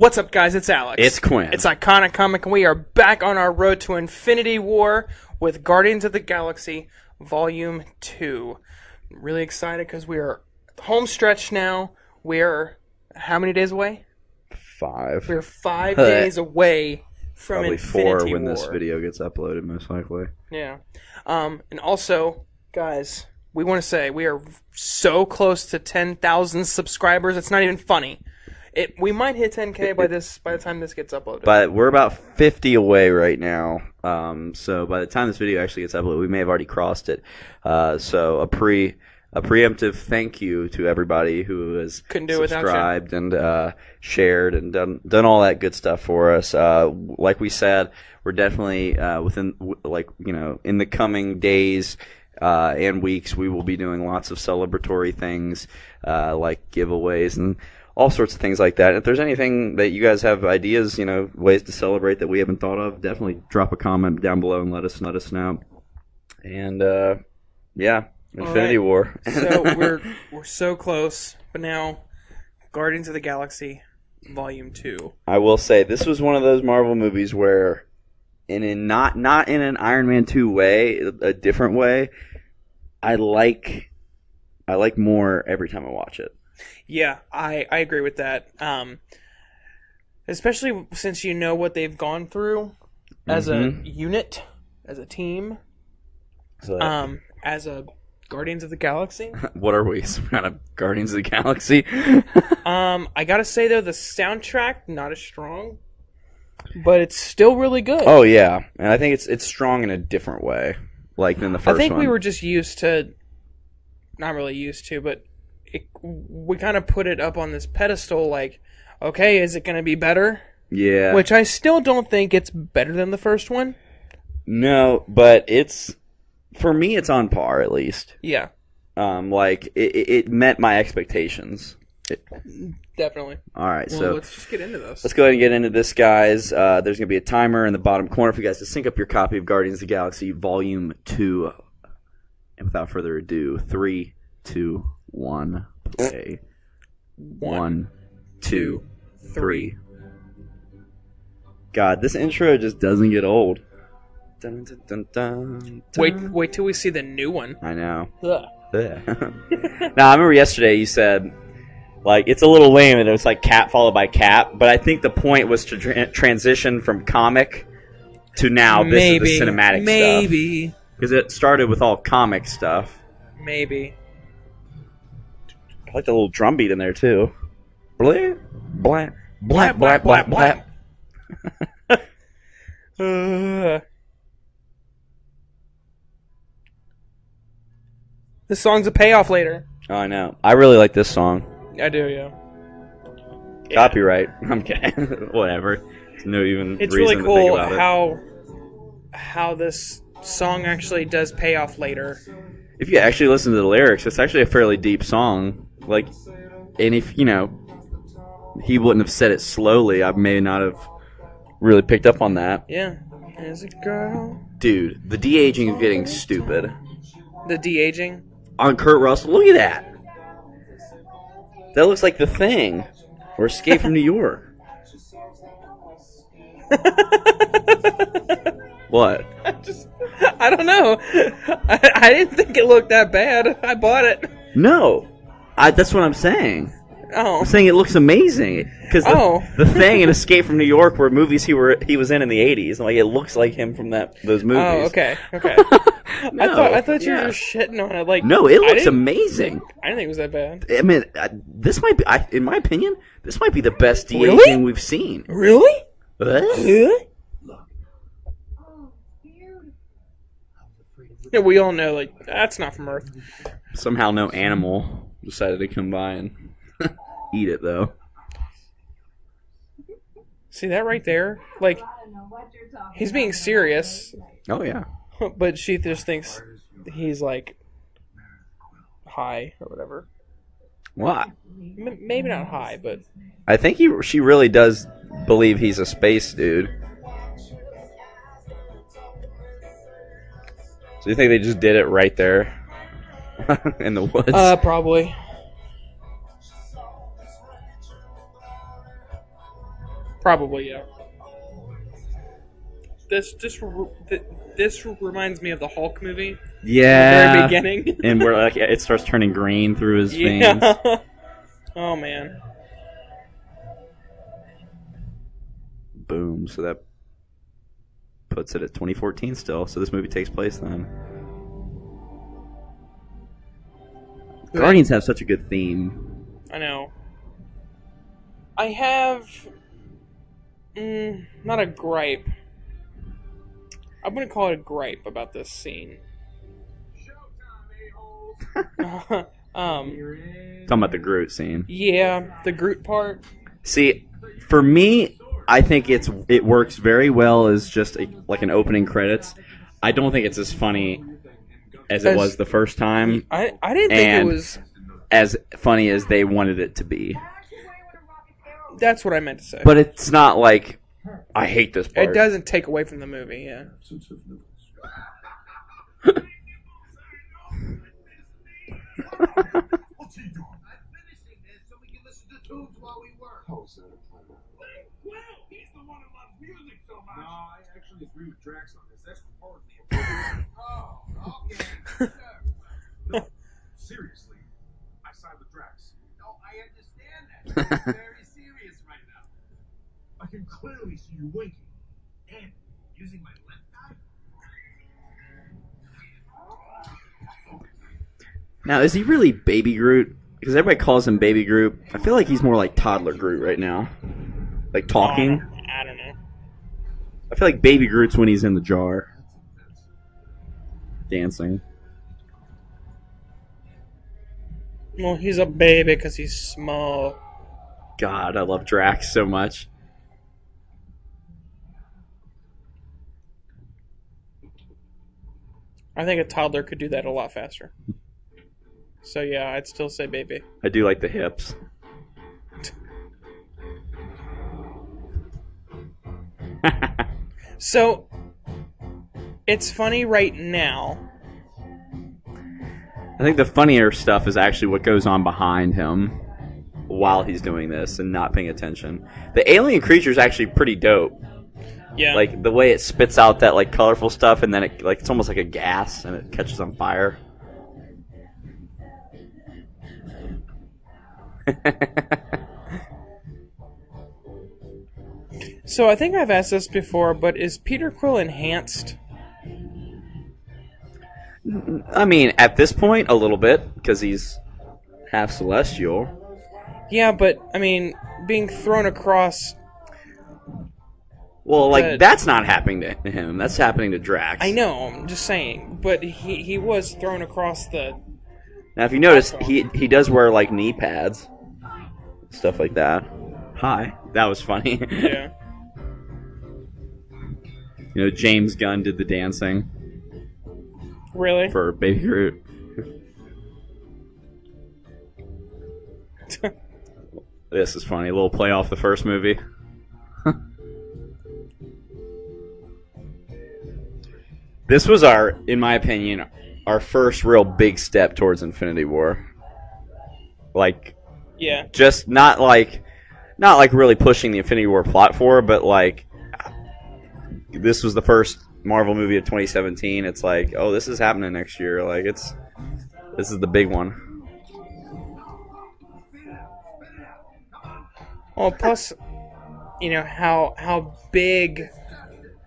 What's up, guys? It's Alex. It's Quinn. It's Iconic Comic, and we are back on our road to Infinity War with Guardians of the Galaxy Volume 2. I'm really excited because we are home stretch now. We're how many days away? 5. We're 5 days away from probably Infinity War. 4 when this video gets uploaded, most likely. Yeah. And also, guys, we want to say we are so close to 10,000 subscribers. It's not even funny. We might hit 10K by the time this gets uploaded. But we're about 50 away right now. So by the time this video actually gets uploaded, we may have already crossed it. So a preemptive thank you to everybody who has subscribed and shared and done all that good stuff for us. Like we said, we're definitely in the coming days and weeks, we will be doing lots of celebratory things like giveaways and all sorts of things like that. If there's anything that you guys have ideas, ways to celebrate that we haven't thought of, definitely drop a comment down below and let us know. And yeah, Infinity War. So we're so close, but now Guardians of the Galaxy Volume 2. I will say this was one of those Marvel movies where, not in an Iron Man 2 way, a different way, I like more every time I watch it. Yeah, I agree with that. Especially since you know what they've gone through as a unit, as a team, as a Guardians of the Galaxy. What are we, some kind of Guardians of the Galaxy? I gotta say though, the soundtrack not as strong, but it's still really good. Oh yeah, and I think it's strong in a different way, like than the first one. I think we were just used to, not really used to, but. We kind of put it up on this pedestal, like, okay, is it going to be better? Yeah. Which I still don't think it's better than the first one. No, but it's, for me, it's on par, at least. Yeah. It met my expectations. Definitely. All right, so let's just get into this. Let's go ahead and get into this, guys. There's going to be a timer in the bottom corner for you guys to sync up your copy of Guardians of the Galaxy Volume 2. And without further ado, 3, 2, 1, play. 1, 2, 3. God, this intro just doesn't get old. Dun, dun, dun, dun, dun. Wait till we see the new one. I know. Ugh. Ugh. Now, I remember yesterday you said, like, it's a little lame and it was like cap followed by cap, but I think the point was to transition from comic to now this is the cinematic stuff. Maybe. Because it started with all comic stuff. Maybe. I like the little drum beat in there too. Blap, blap, blap, blap, blap, blap. This song's a payoff later. Oh, I know. I really like this song. I do, yeah. Copyright. I'm kidding. Whatever. It's no even. It's really cool how this song actually does pay off later. If you actually listen to the lyrics, it's actually a fairly deep song. Like, and if, he wouldn't have said it slowly, I may not have really picked up on that. Yeah. As a girl. Dude, the de-aging is getting stupid. The de-aging? On Kurt Russell, look at that. That looks like The Thing. Or Escape from New York. What? I don't know. I didn't think it looked that bad. I bought it. No. That's what I'm saying. Oh. I'm saying it looks amazing. Because The Thing and Escape from New York were movies he was in the 80s. And, like, it looks like him from those movies. Oh, okay. Okay. No, I thought you were just shitting on it. Like, no, it looks amazing. I didn't think it was that bad. I mean, this might be, in my opinion, this might be the best de-aging we've seen. Really? Really? Yeah, we all know, like, that's not from Earth. Somehow no animal decided to come by and eat it, though. See that right there? Like, he's being serious. Oh, yeah. But she just thinks he's, like, high or whatever. Well, maybe not high, but... I think she really does believe he's a space dude. So you think they just did it right there in the woods? Probably. Probably, yeah. This reminds me of the Hulk movie. Yeah. In the very beginning. And where like it starts turning green through his veins. Oh man. Boom. So that puts it at 2014 still. So this movie takes place then. Good. Guardians have such a good theme. I know. I have not a gripe. I wouldn't call it a gripe about this scene. Showtime, talking about the Groot scene. Yeah, the Groot part. See, for me, I think it works very well as just like an opening credits. I don't think it's as funny as it was the first time. I didn't think it was as funny as they wanted it to be. That's what I meant to say. But it's not like I hate this part. It doesn't take away from the movie, yeah. Seriously, I side with Drax. No, I understand that. Very serious right now. I can clearly see you winking and using my left eye. Now, is he really Baby Groot? Because everybody calls him Baby Groot. I feel like he's more like Toddler Groot right now. Like talking. I don't know. I feel like Baby Groot's when he's in the jar. Dancing. Well, he's a baby because he's small. God, I love Drax so much. I think a toddler could do that a lot faster. So yeah, I'd still say baby. I do like the hips. So, it's funny right now. I think the funnier stuff is actually what goes on behind him while he's doing this and not paying attention. The alien creature is actually pretty dope. Yeah. Like, the way it spits out that, like, colorful stuff, and then it, like, it's almost like a gas, and it catches on fire. So, I think I've asked this before, but is Peter Quill enhanced? I mean, at this point, a little bit, because he's half celestial. Yeah, but, I mean, being thrown across... Well, like, that's not happening to him. That's happening to Drax. I know, I'm just saying. But he was thrown across the... Now, if you notice, he does wear, like, knee pads. Stuff like that. Hi. That was funny. Yeah. You know, James Gunn did the dancing. Really? For Baby Groot. This is funny. A little play off the first movie. This was our, in my opinion, our first real big step towards Infinity War. Like, yeah, just not like really pushing the Infinity War plot forward, but like, this was the first Marvel movie of 2017. It's like, oh, this is happening next year. Like, this is the big one. Oh, plus, you know how big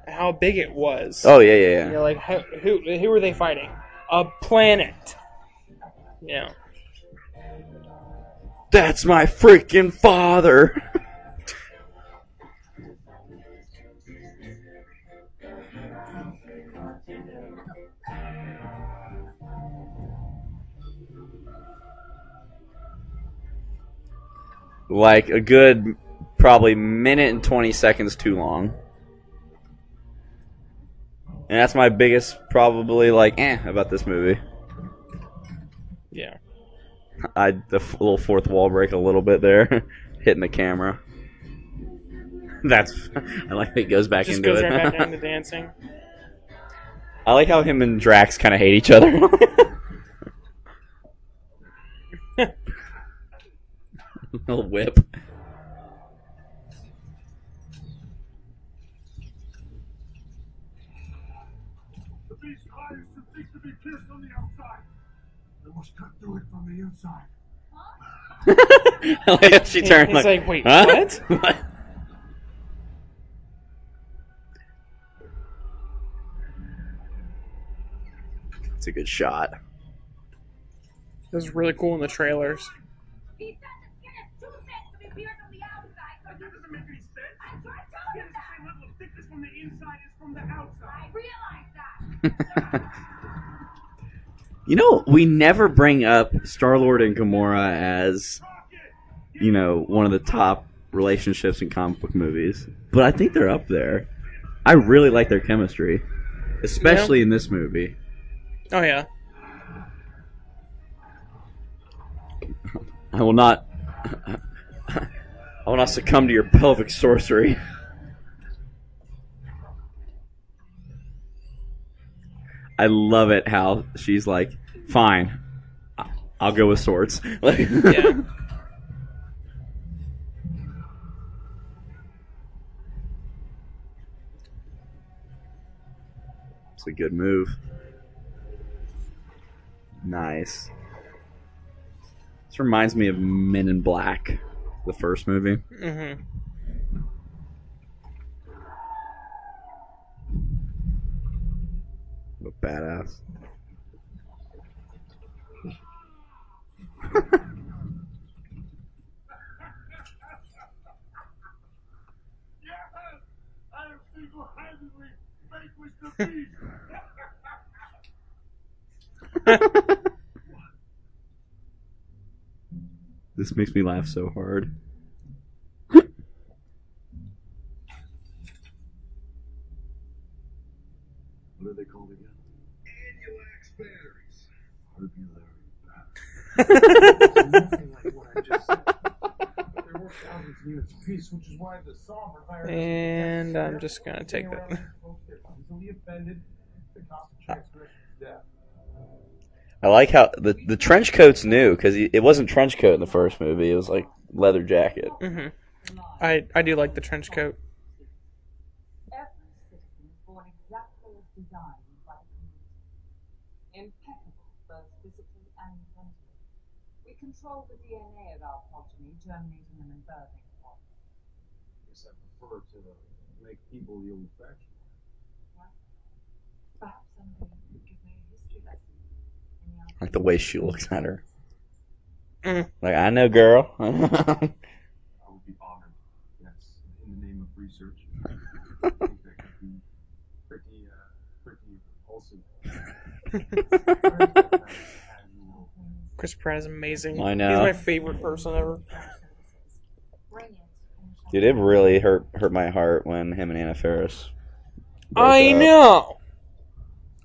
it was. Oh, yeah. You know, like, who were they fighting? A planet. Yeah. That's my freaking father! Like, a good, probably, minute and 20 seconds too long. And that's my biggest, probably, like, about this movie. Yeah. The little fourth wall break a little bit there. Hitting the camera. That's... I like that he goes back into it. Just goes right back into dancing. I like how him and Drax kind of hate each other. Little whip. pierced on the outside. I must cut through it from the inside. Huh? She turned it's like, wait, huh? What? It's a good shot. This is really cool in the trailers. He said the skin is too thick to be pierced on the outside. That doesn't make any sense. I tried telling you that. The same level of thickness from the inside is from the outside. I realize that. You know, we never bring up Star-Lord and Gamora as, you know, one of the top relationships in comic book movies. But I think they're up there. I really like their chemistry. Especially in this movie. Oh, yeah. I will not succumb to your pelvic sorcery. I love it how she's like, fine, I'll go with swords. Like, yeah. It's a good move. Nice. This reminds me of Men in Black, the first movie. Mm-hmm. What a badass. This makes me laugh so hard. What are they called again? Anuax batteries. Herbulary batteries. Nothing like what I just said. There were thousands of units apiece, which is why the sovereign virus. And I'm just going to take that. I like how the trench coat's new, because it wasn't trench coat in the first movie. It was like leather jacket. Mm-hmm. I do like the trench coat. We control the DNA of our progeny, germinating them and birthing them. Yes, I prefer to make people the old-fashioned way. Perhaps somebody could give me a history lesson. Like the way she looks at her. Mm. Like, I know, girl. I would be honored. Yes, in the name of research. I think that could be pretty wholesome. Chris Pratt is amazing. I know. He's my favorite person ever. Dude, it really hurt my heart when him and Anna Faris broke up. Know.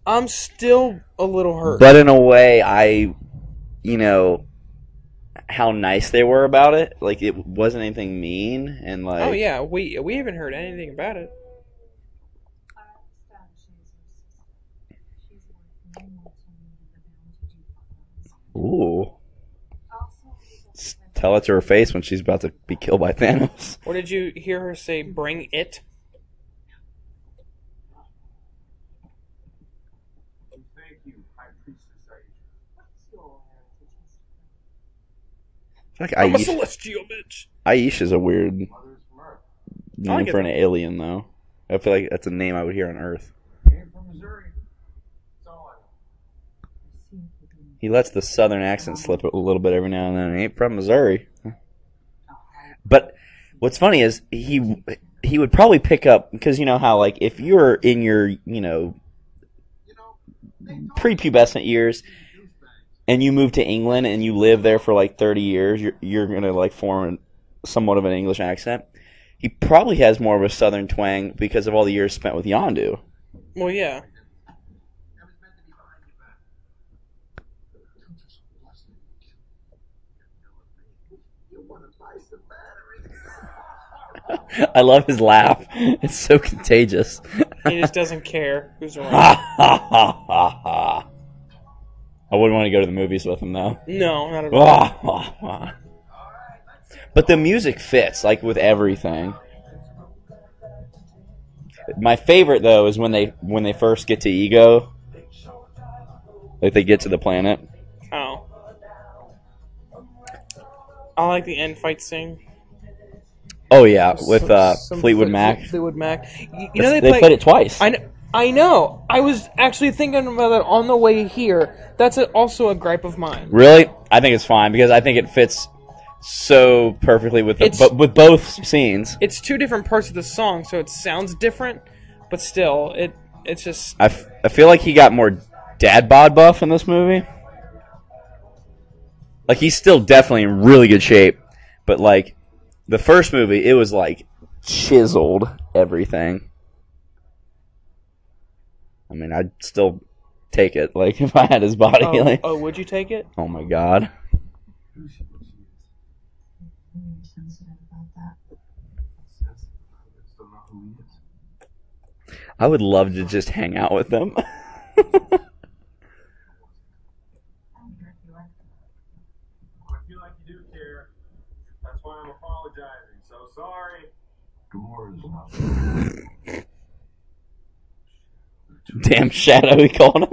I'm still a little hurt. But in a way, you know, how nice they were about it. Like, it wasn't anything mean, and like... Oh, yeah, we haven't heard anything about it. Ooh. Tell it to her face when she's about to be killed by Thanos. Or did you hear her say, bring it? Like I'm a celestial bitch. Ayesha's a weird name for an alien, though. I feel like that's a name I would hear on Earth. Came from Missouri. He lets the southern accent slip a little bit every now and then. He ain't from Missouri. But what's funny is he would probably pick up, because you know how, like, if you're in your, you know, prepubescent years, and you move to England and you live there for like 30 years, you're going to like form somewhat of an English accent. He probably has more of a southern twang because of all the years spent with Yondu. Well, yeah. I love his laugh. It's so contagious. He just doesn't care who's around. Ha ha ha ha. I wouldn't want to go to the movies with him, though. No, not at all. But the music fits, like, with everything. My favorite, though, is when they first get to Ego. Like they get to the planet. Oh. I like the end fight scene. Oh yeah, with Fleetwood Mac. Fleetwood Mac. You know they played it twice. I know. I was actually thinking about that on the way here. That's also a gripe of mine. Really? I think it's fine because I think it fits so perfectly with with both scenes. It's two different parts of the song, so it sounds different, but still, it's just. I feel like he got more dad bod buff in this movie. Like he's still definitely in really good shape, but like the first movie, it was like chiseled everything. I mean, I'd still take it. Like if I had his body, like oh, would you take it? Oh my god. I would love to just hang out with them. I feel like you do care. That's why I'm apologizing. So sorry. Gamora's not. Damn shadow, we called him.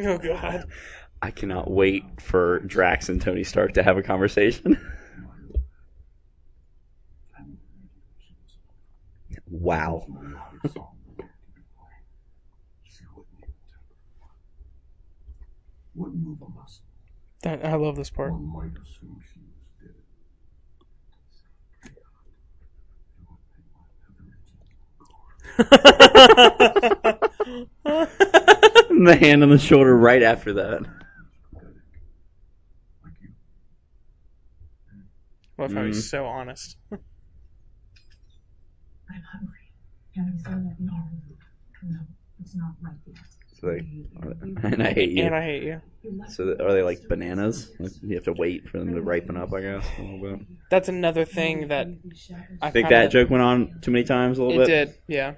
Oh god. I cannot wait for Drax and Tony Stark to have a conversation. Wow. I love this part. And the hand on the shoulder right after that. Well, if I was so honest. I'm hungry. Having said that, no, it's not right yet. So and I hate you. And I hate you. So are they like bananas? Like you have to wait for them to ripen up, I guess. A little bit. That's another thing that I think that joke went on too many times. A little bit. It did, yeah.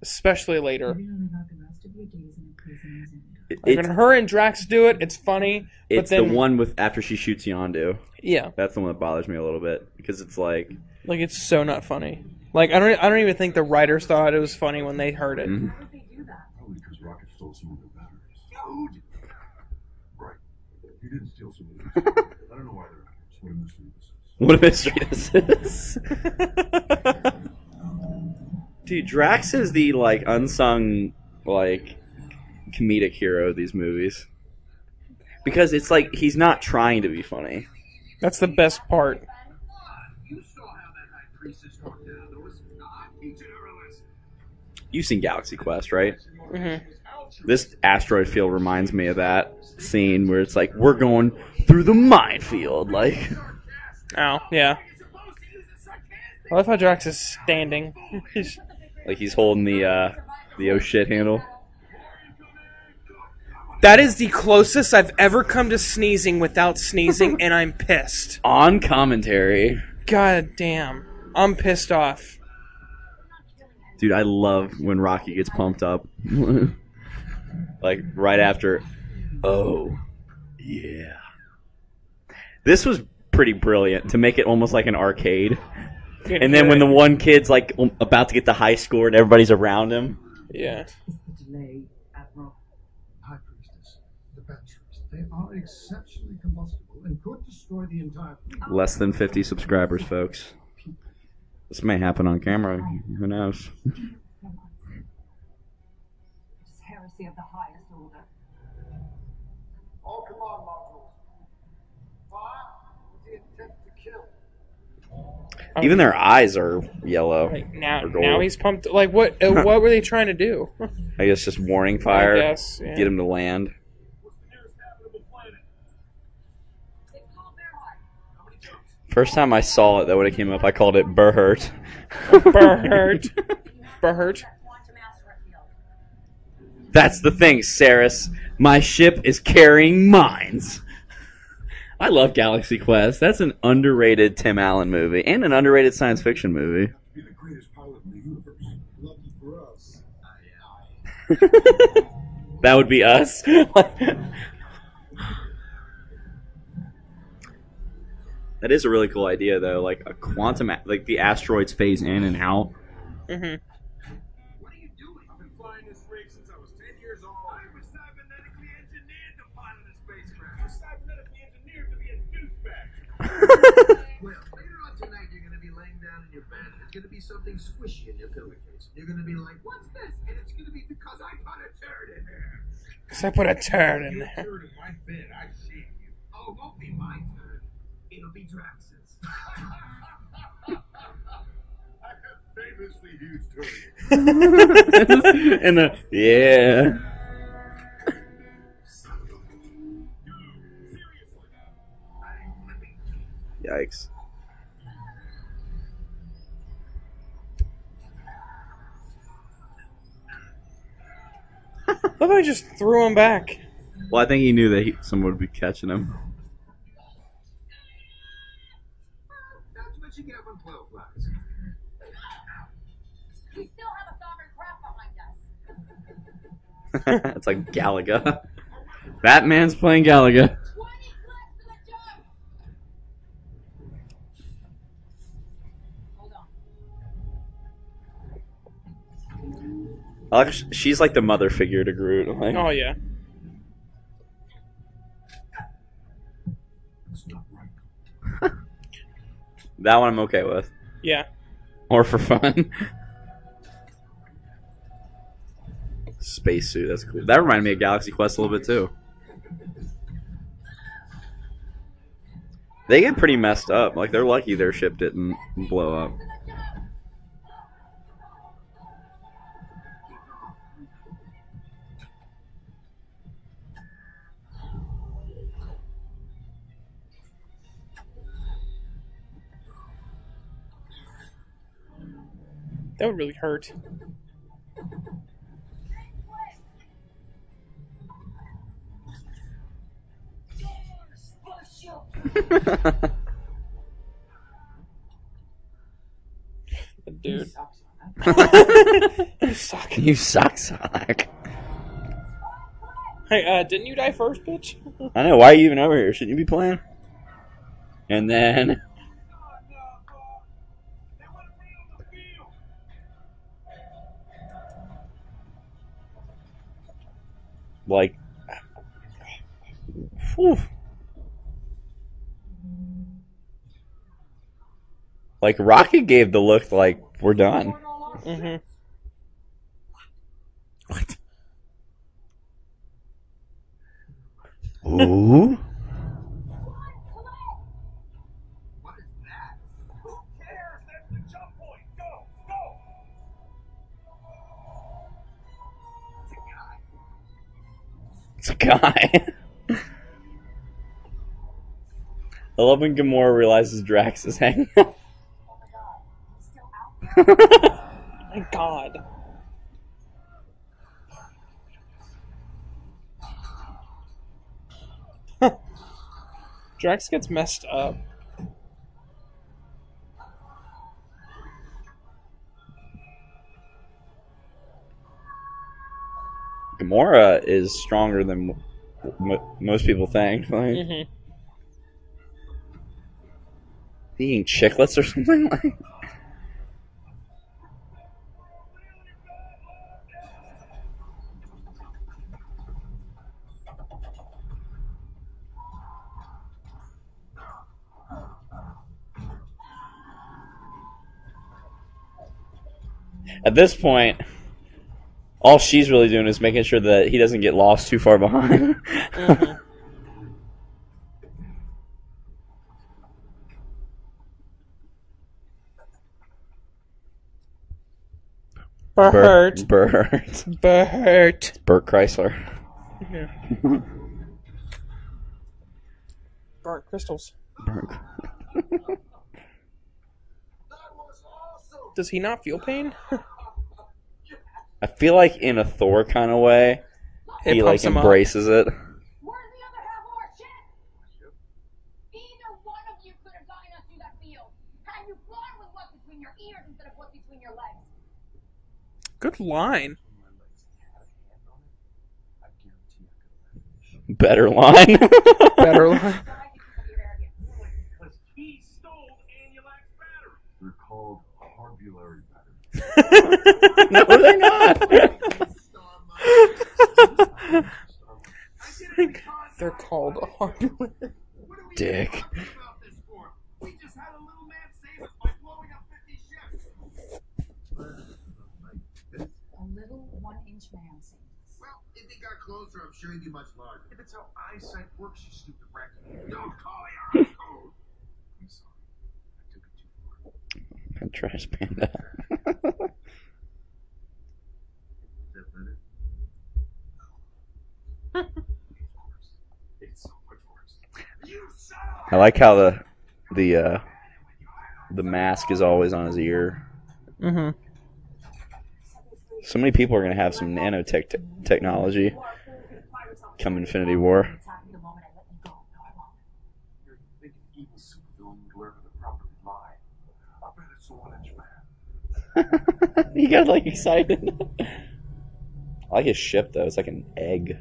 Especially later. When her and Drax do it, it's funny. It's the one with after she shoots Yondu. Yeah, that's the one that bothers me a little bit because it's like, it's so not funny. Like I don't even think the writers thought it was funny when they heard it. Mm-hmm. Because Rocket stole some of the batteries. Right. You didn't steal some of the batteries. I don't know why they're out. What a mystery this is. Dude, Drax is the like unsung comedic hero of these movies. Because it's like he's not trying to be funny. That's the best part. You saw how that high priestess walked down. There was not a generalist. You've seen Galaxy Quest, right? Mm-hmm. This asteroid field reminds me of that scene where it's like we're going through the minefield, like. Oh yeah. I love how Drax is standing. Like he's holding the oh shit handle. That is the closest I've ever come to sneezing without sneezing, and I'm pissed. On commentary. God damn, I'm pissed off. Dude, I love when Rocky gets pumped up. Like, right after, oh, yeah. This was pretty brilliant, to make it almost like an arcade. And then when the one kid's, like, about to get the high score and everybody's around him. Yeah. Less than 50 subscribers, folks. This may happen on camera. Who knows? It's heresy of the highest order. All command modules. Fire the attempt to kill. Even their eyes are yellow. Like now he's pumped. Like what were they trying to do? I guess just warning fire. I guess, yeah. Get him to land. First time I saw it, though, when it came up, I called it Burhurt. Burhurt. Burhurt. That's the thing, Saris. My ship is carrying mines. I love Galaxy Quest. That's an underrated Tim Allen movie and an underrated science fiction movie. You're the greatest pilot in the universe. Lucky for us. That would be us. That is a really cool idea, though. Like a quantum, like the asteroids phase in and out. Mm-hmm. What are you doing? I've been flying this rig since I was 10 years old. I was cybernetically engineered to pilot a spacecraft. I was cybernetically engineered to be a douchebag. Well, later on tonight, you're gonna be laying down in your bed. It's gonna be something squishy in your pillowcase. You're gonna be like, "What's this?" And it's gonna be because I put a turd in there. Because I put a turd in there. Turd in my bed. I see you. Oh, it won't be my turd. It'll be Drax's. I have famously huge turds. And the yeah. Yikes. Look, I just threw him back. Well, I think he knew that someone would be catching him. It's like Galaga. Batman's playing Galaga. She's like the mother figure to Groot. Like. Oh yeah. That one I'm okay with. Yeah. Or for fun. Space suit, that's cool. That reminded me of Galaxy Quest a little bit too. They get pretty messed up. Like, they're lucky their ship didn't blow up. That would really hurt. Dude. You suck. You suck, Sonic. Hey, didn't you die first, bitch? I know. Why are you even over here? Shouldn't you be playing? And then. Like. Whew. Like, Rocket gave the look like, we're done. Mm-hmm. What? Ooh? What is that? Who cares? That's the jump point. Go! Go! It's a guy. It's a guy. I love when Gamora realizes Drax is hanging out. My God. Drax gets messed up. Gamora is stronger than most people think. Like, mm-hmm. Eating chiclets or something like that. At this point, all she's really doing is making sure that he doesn't get lost too far behind. Mm-hmm. Bert. Bert. Bert. Bert Chrysler. Yeah. Bert Crystals. Bert. Does he not feel pain? I feel like in a Thor kind of way, he like embraces it. Where's the other half of our ship? Either one of you could have gotten us through that field. Had you flown with what's between your ears instead of what's between your legs. Good line. Better line. Better line. No, they're not. They're called hardware. Dick. We just had a little man save us by blowing up 50 ships. A little 1-inch man saved us. Well, if he got closer, I'm sure he'd be much larger. If it's how eyesight works, you stupid wreck. Don't call me our code. I'm sorry. I took it too far. That trash panda. Is that better? No. Of course. It's so much worse. You son of a... I like how the mask is always on his ear. Mm-hmm. So many people are going to have some nanotech technology come Infinity War. He got like excited. I like his ship though. It's like an egg.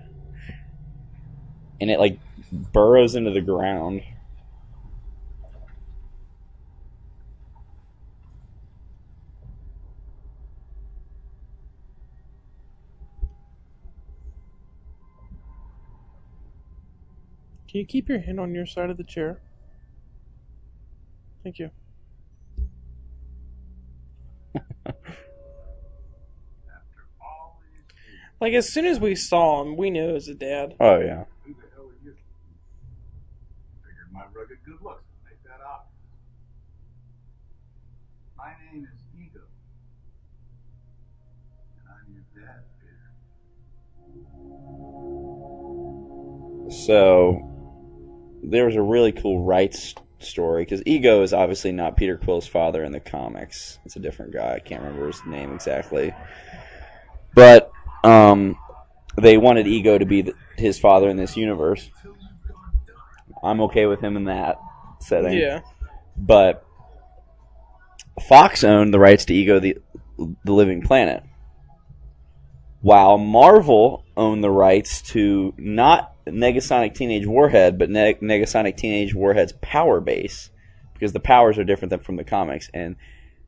And it like burrows into the ground. Can you keep your hand on your side of the chair? Thank you. Like, as soon as we saw him, we knew it was a dad. Oh, yeah. Who the hell are you? Figured my rugged good looks would make that up. My name is Ego. And I'm your dad, Peter. So... there was a really cool rights story, because Ego is obviously not Peter Quill's father in the comics. It's a different guy. I can't remember his name exactly. But they wanted Ego to be his father in this universe. I'm okay with him in that setting. Yeah. But Fox owned the rights to Ego the Living Planet, while Marvel owned the rights to not Negasonic Teenage Warhead, but Negasonic Teenage Warhead's power base, because the powers are different than from the comics. And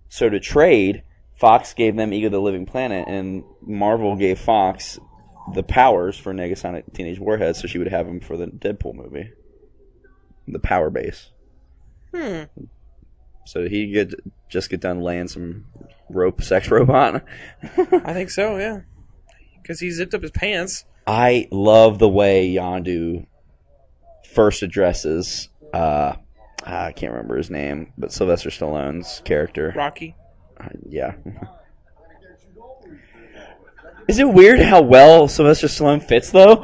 so to trade, Fox gave them Ego the Living Planet, and Marvel gave Fox the powers for Negasonic Teenage Warhead, so she would have them for the Deadpool movie. The power base. Hmm. So he could just get done laying some rope sex robot. I think so, yeah. Because he zipped up his pants. I love the way Yondu first addresses, I can't remember his name, but Sylvester Stallone's character. Rocky. Yeah. Is it weird how well Sylvester Stallone fits, though?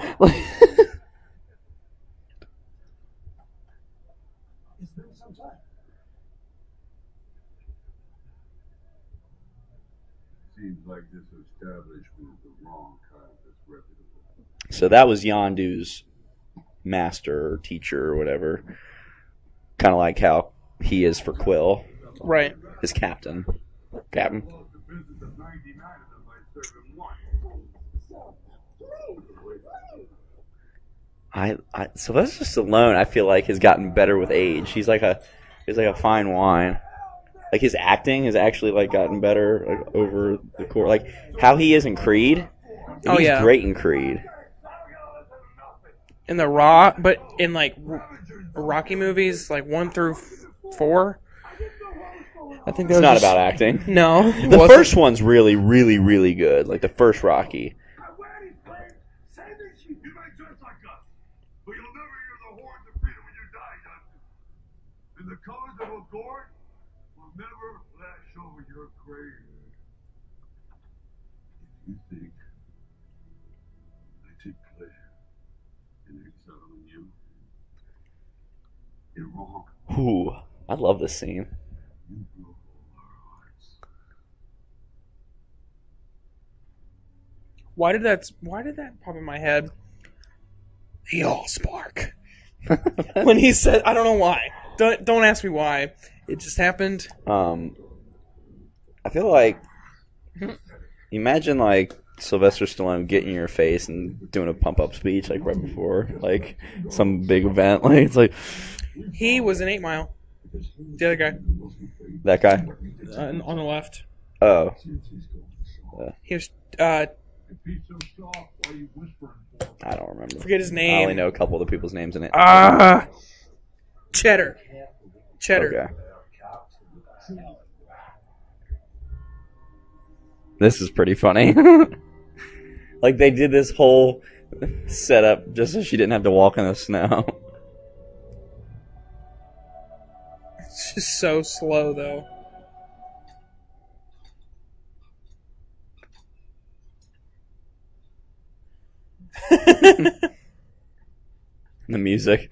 Seems like this establishment is the wrong kind of reputable. So that was Yondu's master or teacher or whatever. Kind of like how he is for Quill. Right. His captain. Captain. Sylvester Stallone, I feel like, has gotten better with age. He's like a fine wine. Like, his acting has actually, like, gotten better, like, over the course. Like, how he is in Creed. Oh, he's great in Creed. In the Rock, but in, like, Rocky movies, like, 1 through 4, I think it's not just... about acting. No. The first one's really, really, really good. Like, the first Rocky. Never lash over your grave. You think I take pleasure in exiling you? You're wrong. Ooh, I love this scene. You broke all our hearts. Why did that pop in my head? The Allspark. When he said, I don't know why. Don't ask me why. It just happened. I feel like, imagine like Sylvester Stallone getting in your face and doing a pump up speech like right before like some big event. Like it's like he was in 8 Mile. The other guy. That guy. On the left. Oh. Here's I don't remember. Forget his name. I only know a couple of the people's names in it. Cheddar. Cheddar. Okay. This is pretty funny. Like, they did this whole setup just so she didn't have to walk in the snow. It's just so slow, though. The music.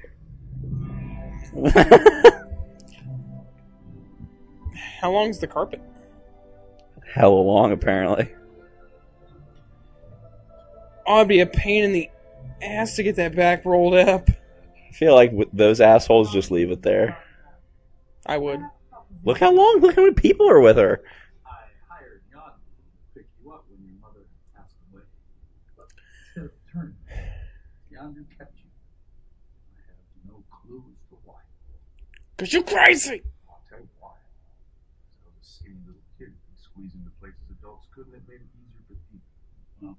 How long's the carpet? Hella long, apparently. Oh, it'd be a pain in the ass to get that back rolled up. I feel like with those assholes, just leave it there. I would. Look how long, look how many people are with her. I hired Yondu to pick you up when your mother passed away. But instead of turning, Yondu kept you. I have no clue as to why. 'Cause you're crazy! I'll tell you why. I was a skinny little kid who squeezed into places adults couldn't have made it easier for people. Well,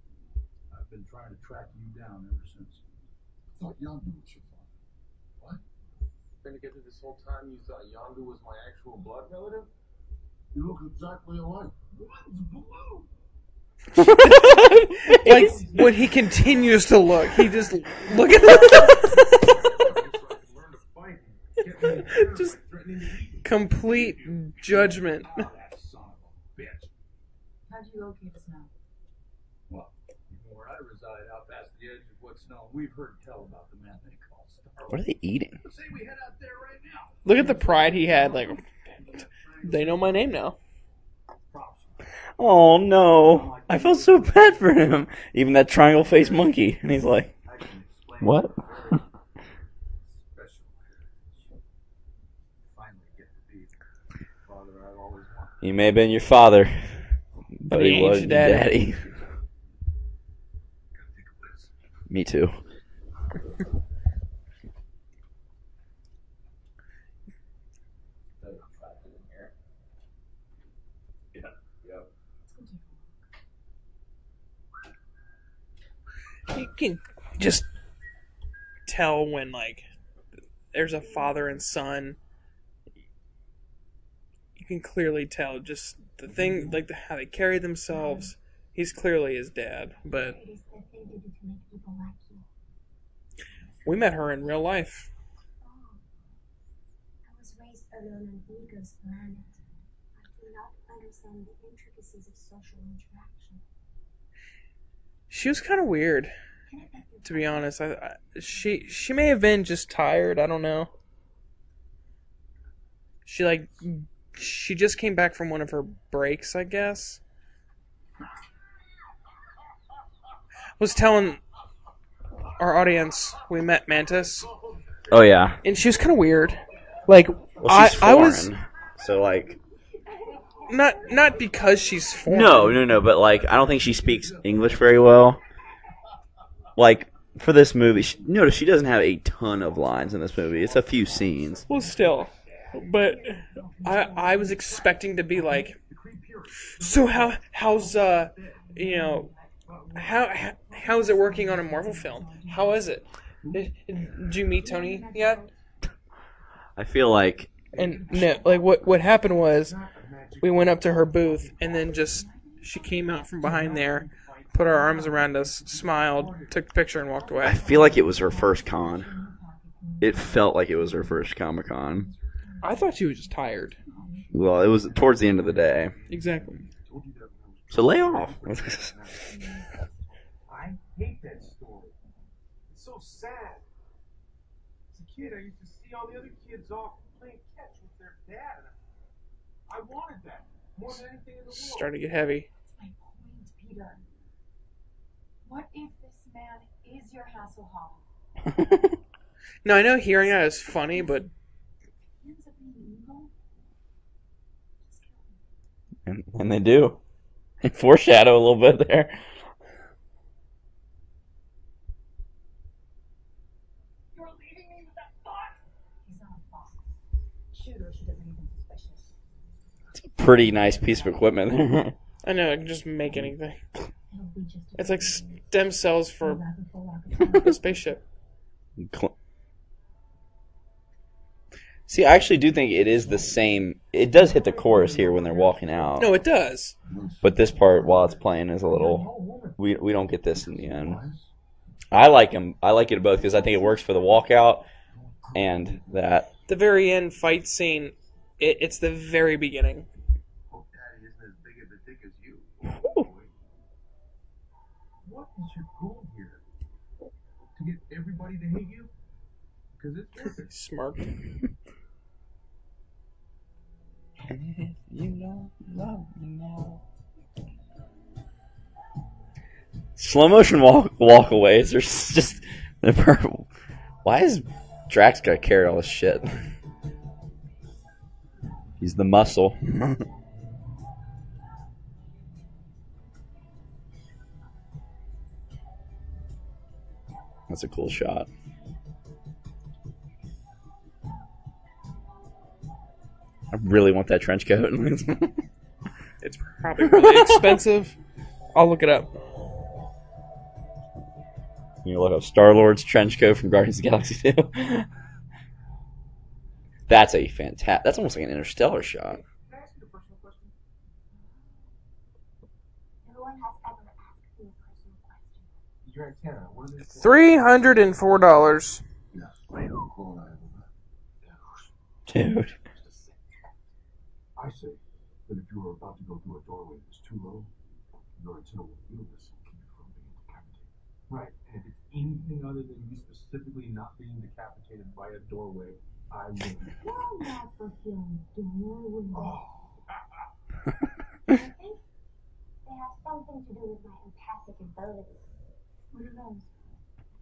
I've been trying to track you down ever since. I thought Yondu was your father. What? Together this whole time, you thought Yondu was my actual blood relative? You look exactly alike. One's blue. Like, when he continues to look, he just look at him. Just complete judgment. How'd you locate the snow? Well, where I reside, out past the edge of what's known, we've heard tell about the man they call Star-Lord. What are they eating? Look at the pride he had, like, they know my name now. Oh, no. I felt so bad for him. Even that triangle-faced monkey. And he's like, what? You may have been your father, but he was your daddy. Me too. You can just tell when, like, there's a father and son. You can clearly tell just the thing, like, how they carry themselves. He's clearly his dad, but we met her in real life. Oh, I was raised alone on Ego's planet. I do not understand the intricacies of social interaction. She was kind of weird, to be honest. She may have been just tired. I don't know. She just came back from one of her breaks, I guess. I was telling our audience we met Mantis. Oh yeah. And she was kind of weird. Like, well, she's foreign, I was so like. Not because she's foreign. No, but, like, I don't think she speaks English very well. Like, for this movie, notice she doesn't have a ton of lines in this movie. It's a few scenes. Well, still. But I was expecting to be like, so how is it working on a Marvel film? How is it? Did you meet Tony yet? I feel like... And no, like, what happened was, we went up to her booth, and then just she came out from behind there, put her arms around us, smiled, took the picture, and walked away. I feel like it was her first con. It felt like it was her first Comic-Con. I thought she was just tired. Well, it was towards the end of the day. Exactly. So lay off. I hate that story. It's so sad. As a kid, I used to see all the other kids off playing catch with their dad. I wanted that more than anything in the world. Starting to get heavy. That's my point, Peter. What if this man is your Hasselhoff? No, I know hearing that is funny, but and they do. They foreshadow a little bit there. You're leaving me with that thought? He's not a fox. Shoot her, she doesn't even suspicious. Pretty nice piece of equipment. I know, I can just make anything. It's like stem cells for a spaceship. See, I actually do think it is the same. It does hit the chorus here when they're walking out. No, it does. But this part, while it's playing, is a little... We don't get this in the end. I like them. I like it both because I think it works for the walkout and that. The very end fight scene, it's the very beginning. Hope Daddy isn't as big of a dick as you. What is your goal here? To get everybody to hate you? Because it's smart. You love me now. Slow motion walk aways. There's just the purple. Why is Drax got carried all this shit? He's the muscle. That's a cool shot. I really want that trench coat. It's probably really expensive. I'll look it up. You look up Star-Lord's trench coat from Guardians of the Galaxy 2. That's a fantastic... That's almost like an interstellar shot. Can I ask you a personal question? No one has ever asked me a personal question. You're at Canada. What is this? $304. Dude. I say that if you were about to go through a doorway that's too low, your antenna will feel this and keep you from being decapitated. Right, and if it's anything other than you specifically not being decapitated by a doorway, I will. No, not for him. Oh. I think they have something to do with my empathic ability. What are those?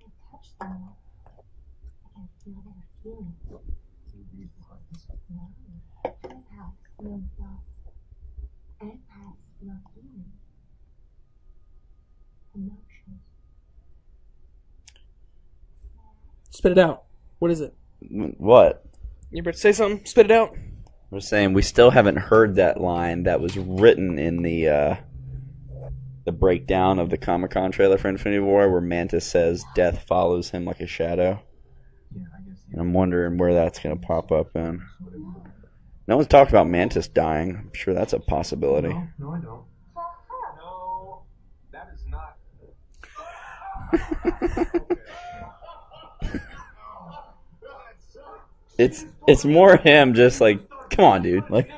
I touch them. I can feel their feelings. No. Spit it out. What is it? What? You better say something. Spit it out. We're saying we still haven't heard that line that was written in the breakdown of the Comic-Con trailer for Infinity War, where Mantis says death follows him like a shadow. Yeah, I guess. And I'm wondering where that's gonna pop up in. No one's talked about Mantis dying. I'm sure that's a possibility. No, I don't. No, that is not. It's more him just like, come on, dude. Like.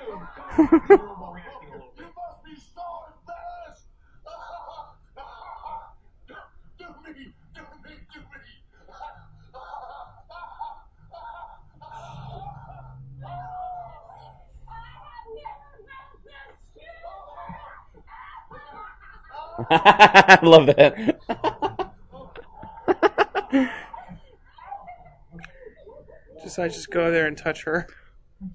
I love that. I just go there and touch her. Woo.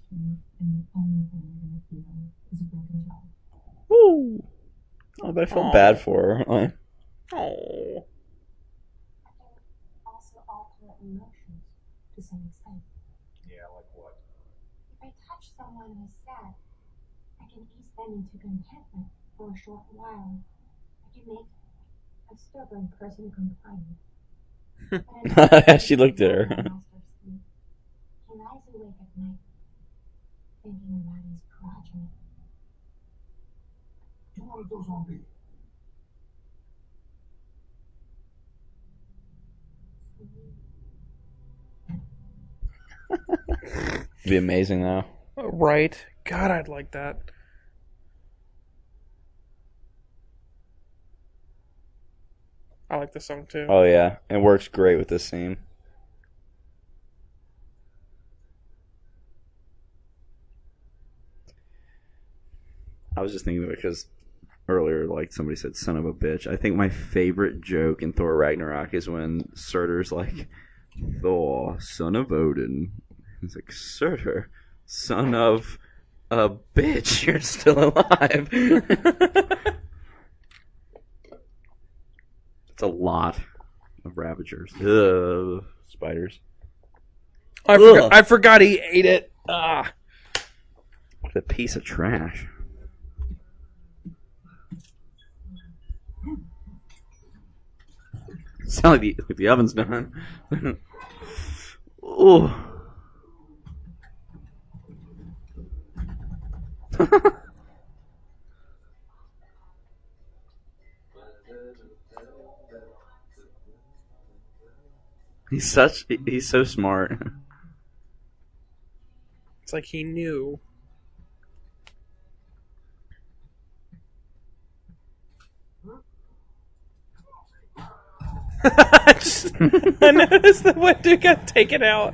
Oh, but I feel bad for her. Oh. Also alter emotions to some extent. Yeah, like what? If I touch someone who's sad, I can ease them into contentment for a short while. Make a stubborn person compliant. She looked at her. He lies awake at night, thinking about his progeny. You wanted those on me. It'd be amazing, though. Right? God, I'd like that. I like this song too. Oh yeah, it works great with this scene. I was just thinking of it because earlier, like somebody said, "son of a bitch." I think my favorite joke in Thor: Ragnarok is when Surtur's like, "Thor, son of Odin." It's like, "Surtur, son of a bitch, you're still alive." It's a lot of Ravagers. Ugh. Spiders. I forgot he ate it. Ah. What a piece of trash. Sound like the oven's done. Ooh. He's so smart. It's like he knew. I noticed that one dude got taken out.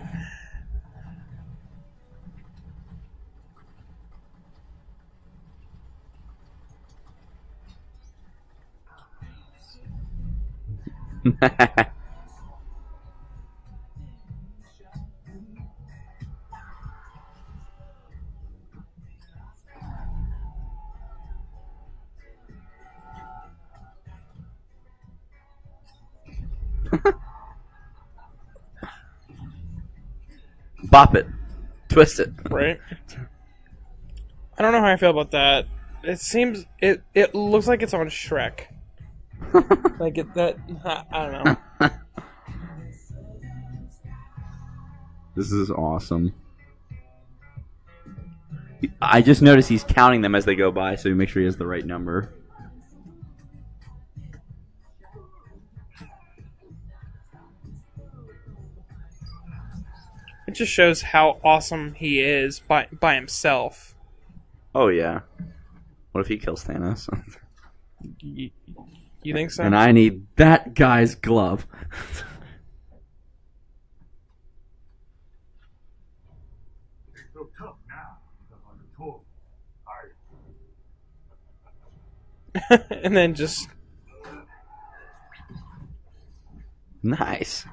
Bop it, twist it. Right. I don't know how I feel about that. It seems it looks like it's on Shrek. Like it that I don't know. This is awesome. I just noticed he's counting them as they go by, so you make sure he has the right number. It just shows how awesome he is by himself. Oh yeah. What if he kills Thanos? You think so? And I need that guy's glove. And then just nice.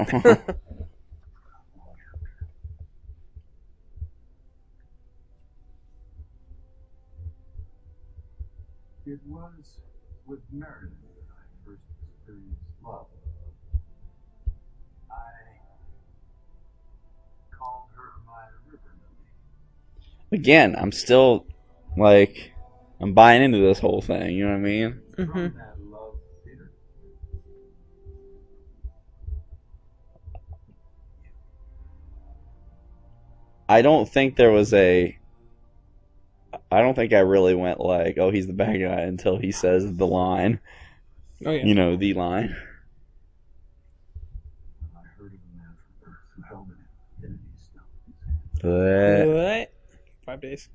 It was with Meredith that I first experienced love. I called her my river lily. Again, I'm still, like, I'm buying into this whole thing, you know what I mean? Mm-hmm. I don't think there was a... I don't think I really went like, oh, he's the bad guy until he says the line. Oh, yeah. You know, the line. I heard of a man from Earth who held an infinity stone. What? 5 days.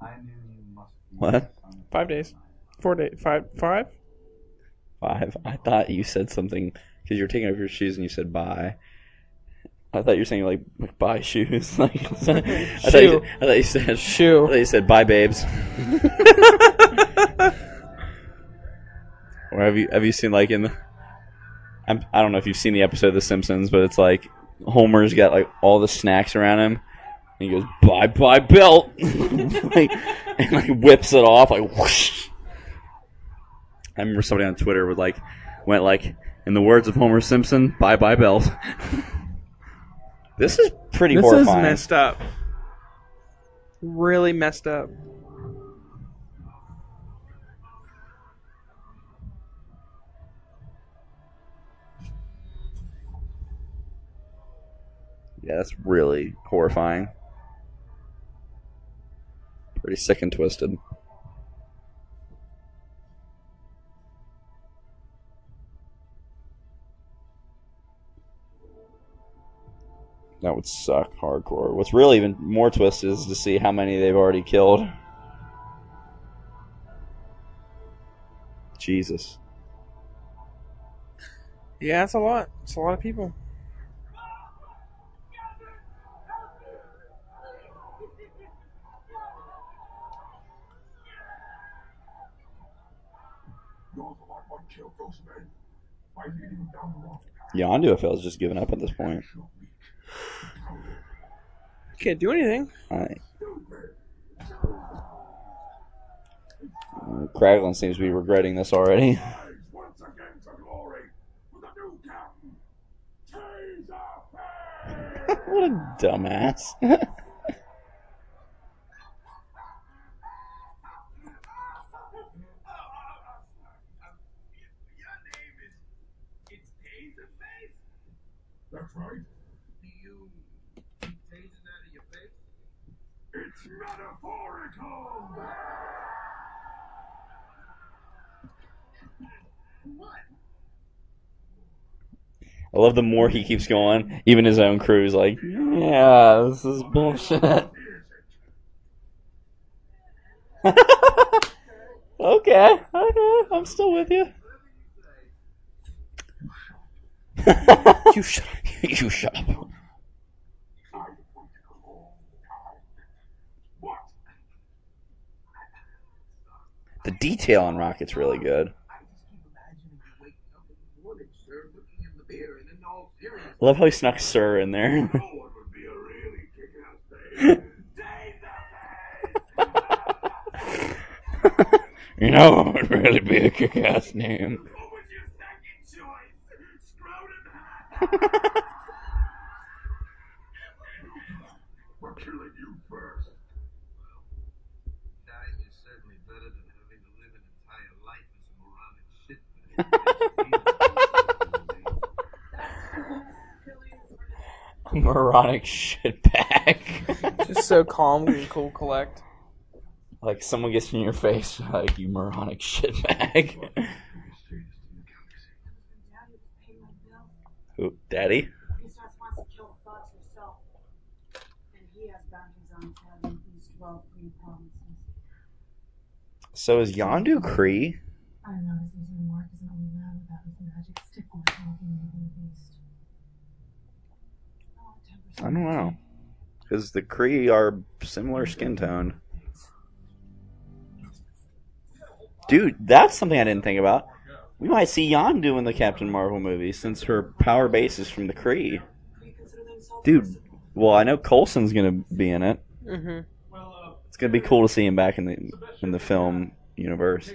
I knew you must be... What? 5 days. 4 days. Five? Five. I thought you said something, because you were taking off your shoes and you said bye. I thought you were saying, like buy shoes. Like, I thought you said shoe. I thought you said, bye, babes. Or have you seen, like, in the... I don't know if you've seen the episode of The Simpsons, but it's like Homer's got, like, all the snacks around him, and he goes, bye, belt. Like, and, like, whips it off, like, whoosh. I remember somebody on Twitter would, like, went, like, in the words of Homer Simpson, bye, belt. This is pretty horrifying. This is messed up. Really messed up. Yeah, that's really horrifying. Pretty sick and twisted. That would suck hardcore. What's really even more twisted is to see how many they've already killed. Jesus. Yeah, that's a lot. It's a lot of people. Yondu, I feel, is just giving up at this point. Can't do anything. Alright. Kraglin seems to be regretting this already. What a dumbass. That's right. It's metaphorical! What? I love the more he keeps going, even his own crew is like, yeah, this is bullshit. Okay, I'm still with you. You shut up. You shut up. The detail on Rocket's really good. I love how he snuck "sir" in there. You know, it would really be a kick-ass name. What was your second choice? Scrotum? We're killing you first. A moronic shitbag. Just so calm and cool, collect. Like someone gets in your face, like, you moronic shitbag. Who, Daddy? He starts wants to kill the Fox himself, and he has done his own time and he's 12 Kree promises. So is Yondu Kree? I don't know. His remark is an old man without his magic stick or something. I don't know, because the Kree are similar skin tone. Dude, that's something I didn't think about. We might see Yondu in the Captain Marvel movie, since her power base is from the Kree. Dude, well, I know Coulson's going to be in it. Mm-hmm. It's going to be cool to see him back in the film universe.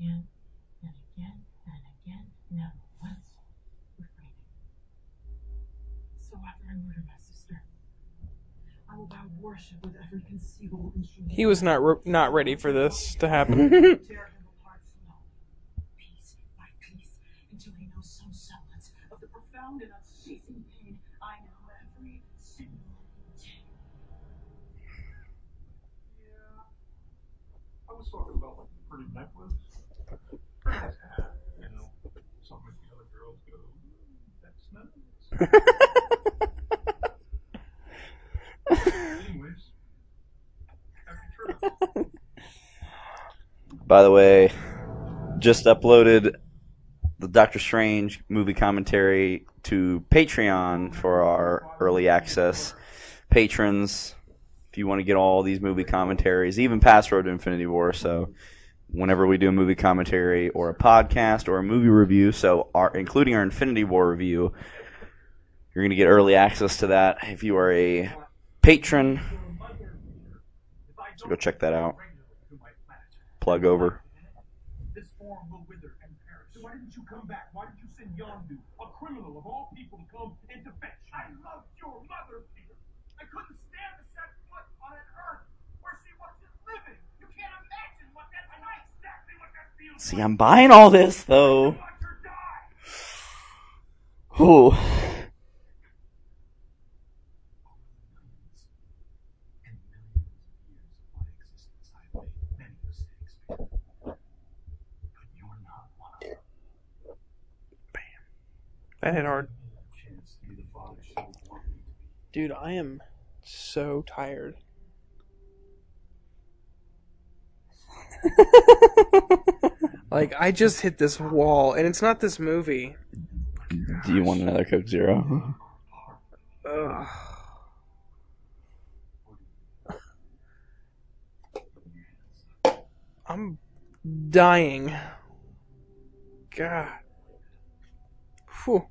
Again and again and again, never once refraining. So after I murder my sister, I will bow worship with every conceivable instrument. He was not ready for this to happen. Tear him apart slowly, piece by piece, until he knows some semblance of the profound and unceasing pain I know every single day. Yeah, I was talking about like a pretty necklace. You know, some of the other girls go, that's nice. Anyways, happy travel. By the way, just uploaded the Doctor Strange movie commentary to Patreon for our early access patrons. If you want to get all these movie commentaries, even past Road to Infinity War, so... Whenever we do a movie commentary or a podcast or a movie review, so including our Infinity War review, you're going to get early access to that if you are a patron. So go check that out. Plug over. This form will wither and perish. So why didn't you come back? Why did you send Yondu, a criminal of all people, to come and defend? I loved your mother, Peter. I couldn't stand the set foot on an earth where she wasn't living. You can't imagine. See, I'm buying all this, though. Ooh. Bam. That hit hard. Dude, I am so tired. Like, I just hit this wall, and it's not this movie. Do you want another Coke Zero? I'm dying. God. Whew.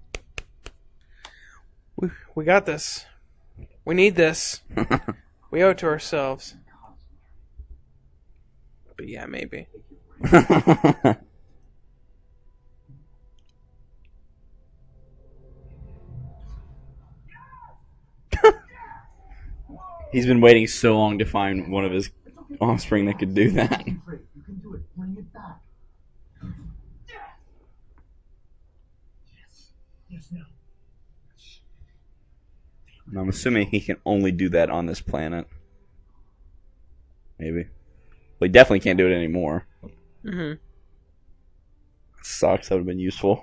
We got this. We need this. We owe it to ourselves. But yeah, maybe. He's been waiting so long to find one of his offspring that could do that. And I'm assuming he can only do that on this planet. Maybe. Well, he definitely can't do it anymore. Mm-hmm. Sucks. That would have been useful.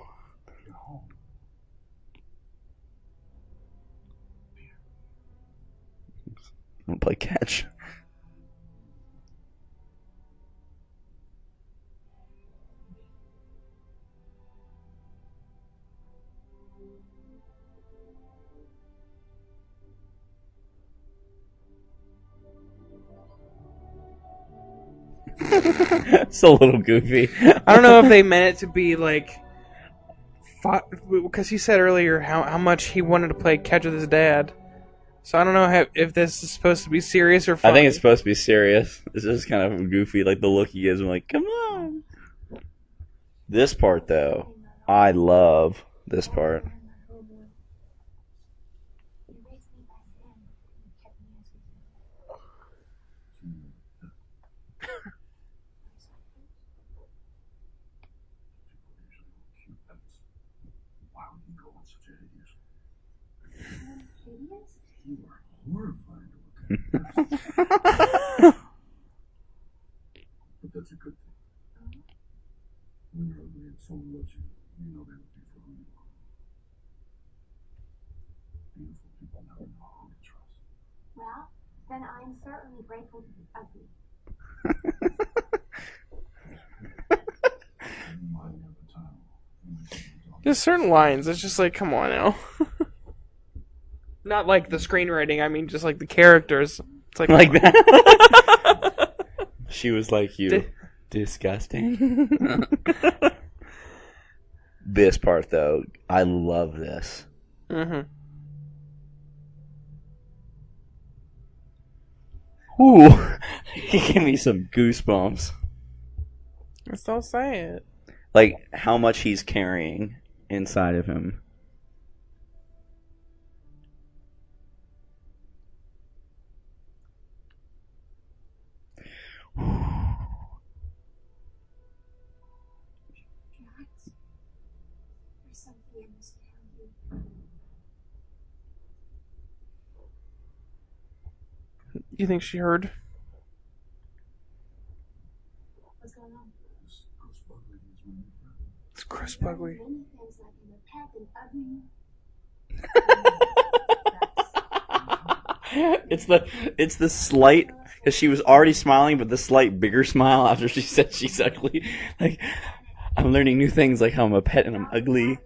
I'm gonna play catch. It's a little goofy. I don't know if they meant it to be like, because he said earlier how much he wanted to play catch with his dad. So I don't know if this is supposed to be serious or funny. I think it's supposed to be serious. It's just kind of goofy, like the look he gives him, like, come on. This part, though, I love this part. But that's a good thing. When you're ugly and someone loves you, you know they will be for who you are. Beautiful people now in the heart of trust. Well, then I'm certainly grateful to be ugly. There's certain lines, it's just like, come on now. Not like the screenwriting, I mean just like the characters. It's like that. She was like, you disgusting. This part, though, I love this. Mm-hmm. Ooh. He gave me some goosebumps. It's so sad. Like, how much he's carrying inside of him. You think she heard? What's going on? It's Chris Buckley. It's the slight, because she was already smiling, but the slight bigger smile after she said she's ugly. Like, I'm learning new things, like how I'm a pet and I'm ugly.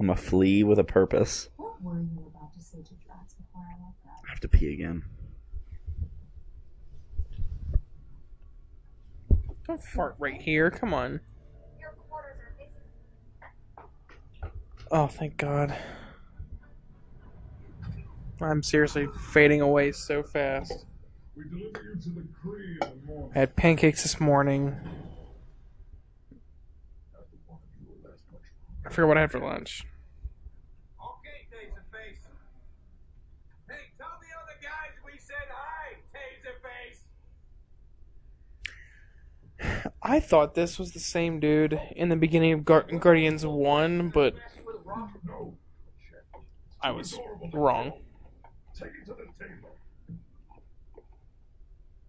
I'm a flea with a purpose. What were you about to say to Drax before I left that? I have to pee again. Don't fart right here. Come on. Your quarters are busy. Oh, thank God. I'm seriously fading away so fast. We deliver you to the Kree in the morning. I had pancakes this morning. I forgot what I had for lunch. Okay, Taserface. Hey, tell the other guys we said hi, Taserface. I thought this was the same dude in the beginning of Guardians 1, but I was wrong. Take it to the table.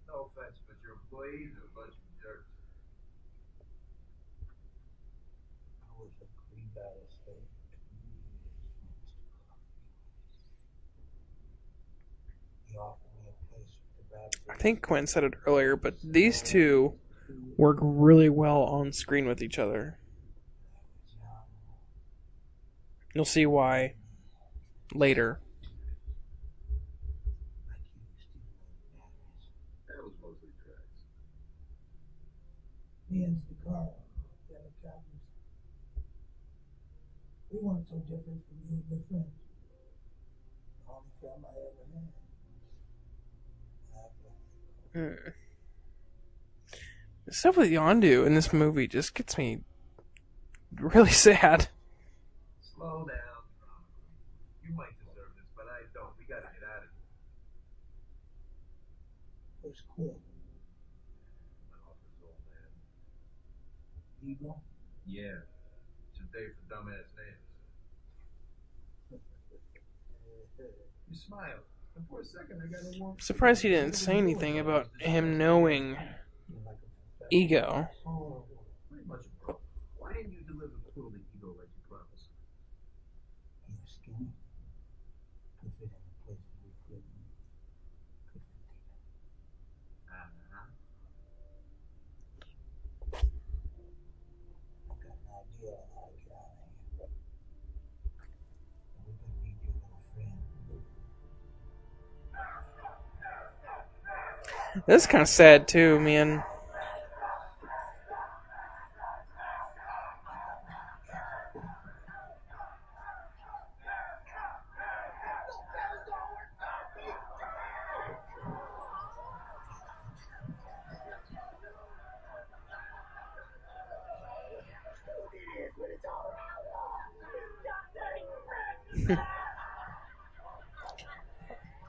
No offense, but your employees are a bunch of dirt. I think Quinn said it earlier, but these two work really well on screen with each other. You'll see why later. We weren't so different from you and your friends. All the time I ever had. The stuff with Yondu in this movie just gets me really sad. Slow down. You might deserve this, but I don't. We gotta get out of here. It's cool. My office, old man. Ego? Yeah. Today for dumbass names. You smiled. And for a second, I got a warm. Surprised he didn't say anything about him knowing Ego. Pretty much broke. Why didn't you deliver the pool to Ego like you promised? He was skinny. Could fit in a place we couldn't. Couldn't take it. I've got an idea of how to get out of here. We're gonna need your little friend. That's kind of sad too, man.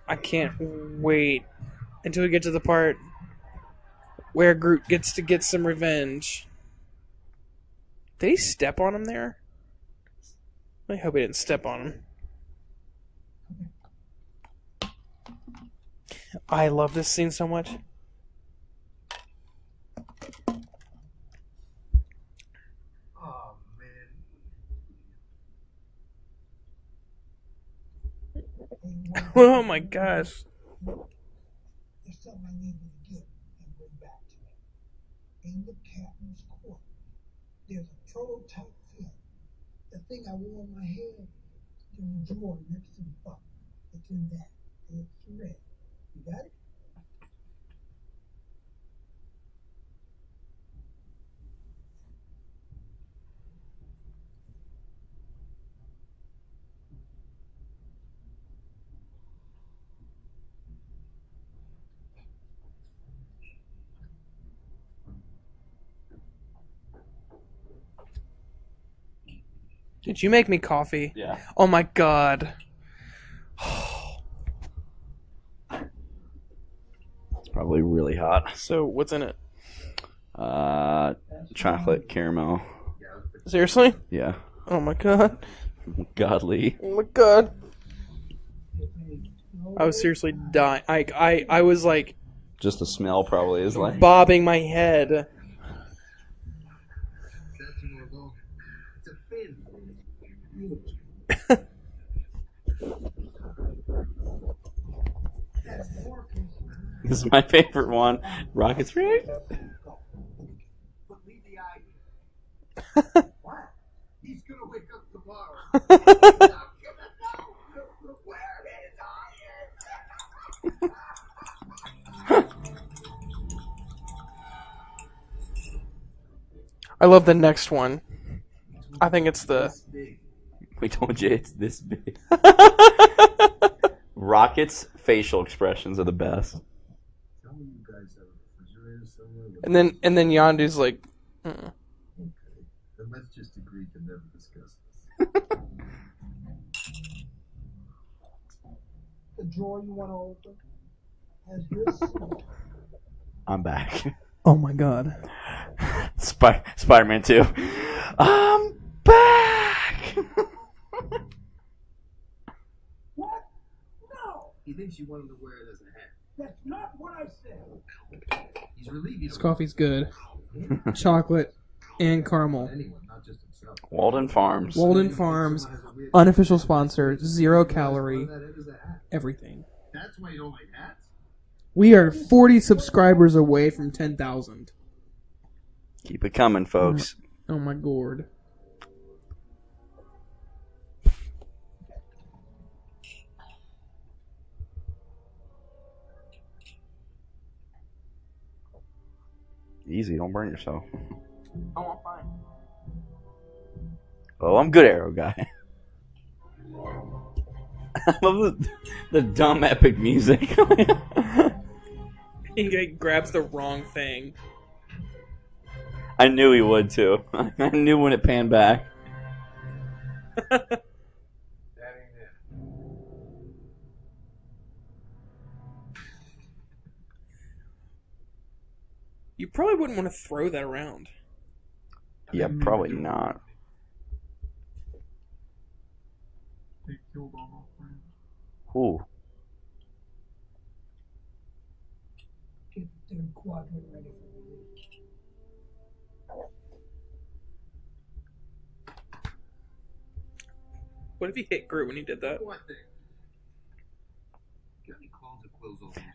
I can't wait until we get to the part where Groot gets to get some revenge. Did he step on him there? I hope he didn't step on him. I love this scene so much. Oh man, my gosh. There's something I need you to get and bring back to me. In the captain's court, there's a prototype film. The thing I wore on my head, there's a drawer next to the bucket. It's in that. It's red. You got it? Did you make me coffee? Yeah. Oh my god. It's probably really hot. So what's in it? Chocolate caramel. Seriously? Yeah. Oh my god. Godly. Oh my god. I was seriously dying. I was like. Just the smell probably is like. Bobbing my head. This is my favorite one. Rocket's reaction. What? He's gonna wake up tomorrow. I'm gonna know where his eye is. I love the next one. I think it's the. We told you it's this big. Rocket's facial expressions are the best. And then Yondu's like, okay, then let's just agree to never discuss this. The drawer you want to open has this. I'm back. Oh my god. Spider-Man 2. I'm back. What? No. He thinks you wanted to wear it as a hat. That's not what I said. He's relieved. This coffee's good. Chocolate and caramel. Walden Farms. Walden Farms, unofficial sponsor, 0 calorie, everything. That's why you don't like hats. We are 40 subscribers away from 10,000. Keep it coming, folks. Oh my gourd. Easy, don't burn yourself. Oh, I'm fine. Oh, I'm good arrow guy. I love the dumb epic music. He grabs the wrong thing. I knew he would too. I knew when it panned back. You probably wouldn't want to throw that around. Yeah, probably not. They killed all my friends. Ooh. Get their quadrant ready for release. What if he hit Groot when he did that? What thing?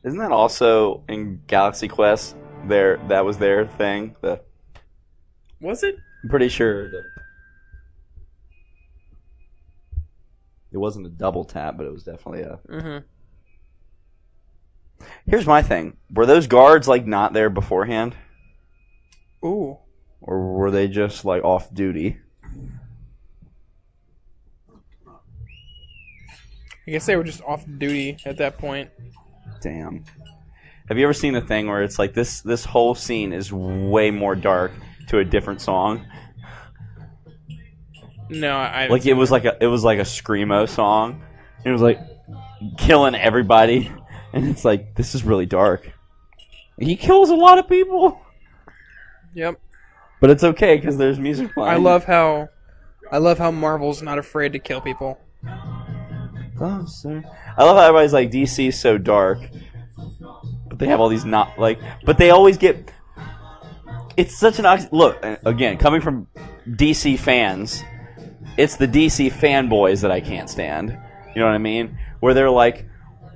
Isn't that also in Galaxy Quest? That was their thing. Was it? I'm pretty sure that it wasn't a double tap, but it was definitely a. Mm-hmm. Here's my thing: were those guards like not there beforehand? Ooh. Or were they just like off duty? I guess they were just off duty at that point. Damn. Have you ever seen a thing where it's like this whole scene is way more dark to a different song? No, I like it was like a screamo song. It was like killing everybody, and it's like this is really dark. He kills a lot of people. Yep. But it's okay because there's music playing. I love how Marvel's not afraid to kill people. Oh, sir. I love how everybody's like DC's so dark. They have all these not like, but they always get. It's such an look again coming from DC fans. It's the DC fanboys that I can't stand. You know what I mean? Where they're like,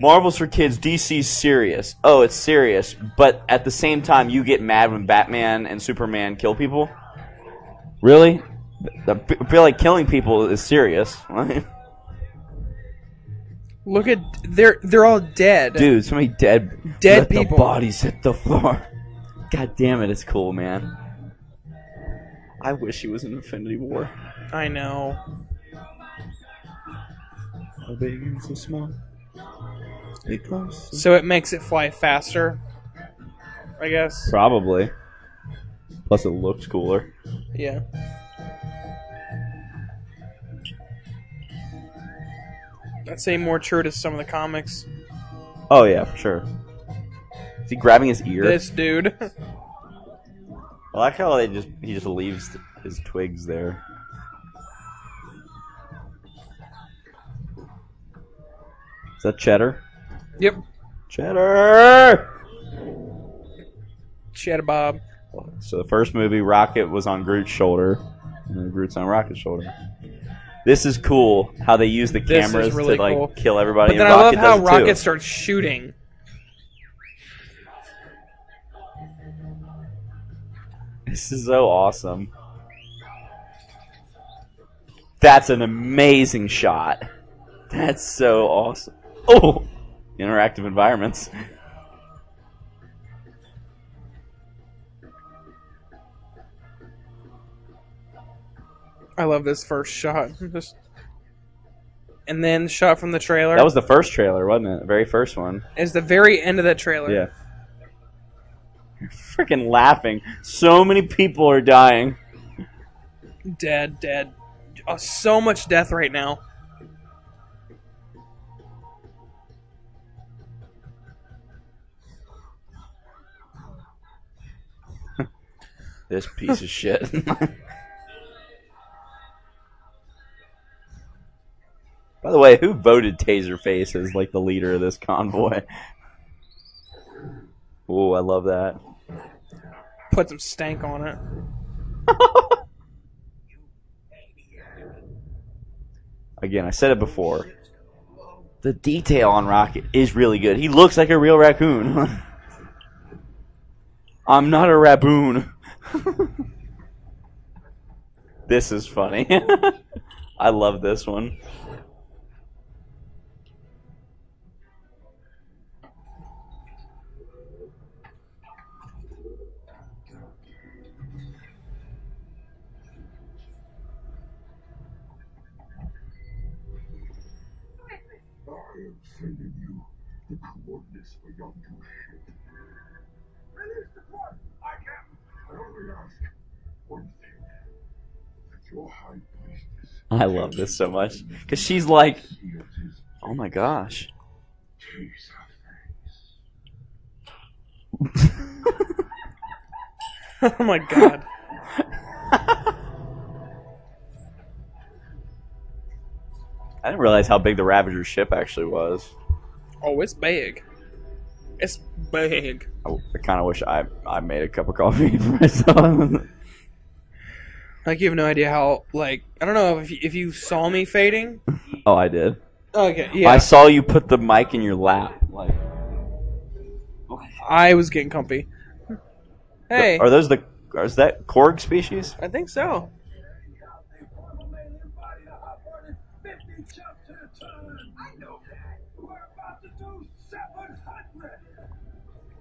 Marvel's for kids, DC's serious. Oh, it's serious, but at the same time, you get mad when Batman and Superman kill people? Really? I feel like killing people is serious. Look at... They're all dead. Dude, so many dead... Dead people. Let the bodies hit the floor. God damn it, it's cool, man. I wish he was in Infinity War. I know. Oh, baby, you're so small. Stay close. So it makes it fly faster, I guess. Probably. Plus it looks cooler. Yeah. I'd say more true to some of the comics. Oh yeah, for sure. Is he grabbing his ear? This dude. I like how they he just leaves his twigs there. Is that Cheddar? Yep. Cheddar! Cheddar Bob. So the first movie, Rocket was on Groot's shoulder, and then Groot's on Rocket's shoulder. This is cool, how they use the cameras really to like cool. Kill everybody. But then and I love how Rocket starts shooting. This is so awesome. That's an amazing shot. That's so awesome. Oh! Interactive environments. I love this first shot. And then the shot from the trailer. That was the first trailer, wasn't it? The very first one. It's the very end of that trailer. Yeah. You're freaking laughing. So many people are dying. Dead, dead. Oh, so much death right now. This piece of shit. By the way, who voted Taserface as like the leader of this convoy? Ooh, I love that. Put some stank on it. Again, I said it before. The detail on Rocket is really good. He looks like a real raccoon. I'm not a raboon. This is funny. I love this one. I'm sending you the coordinates for Yondu's ship. Release the port! I can't! I only ask one thing. That your high priestess. I love this so much. Because she's like, oh my gosh. Oh my god. I didn't realize how big the Ravager ship actually was. Oh, it's big. It's big. I kind of wish I made a cup of coffee for myself. Like, you have no idea how, like, I don't know if you saw me fading. Oh, I did. Okay, yeah. I saw you put the mic in your lap. Like, I was getting comfy. Hey. Are those the, is that Korg species? I think so.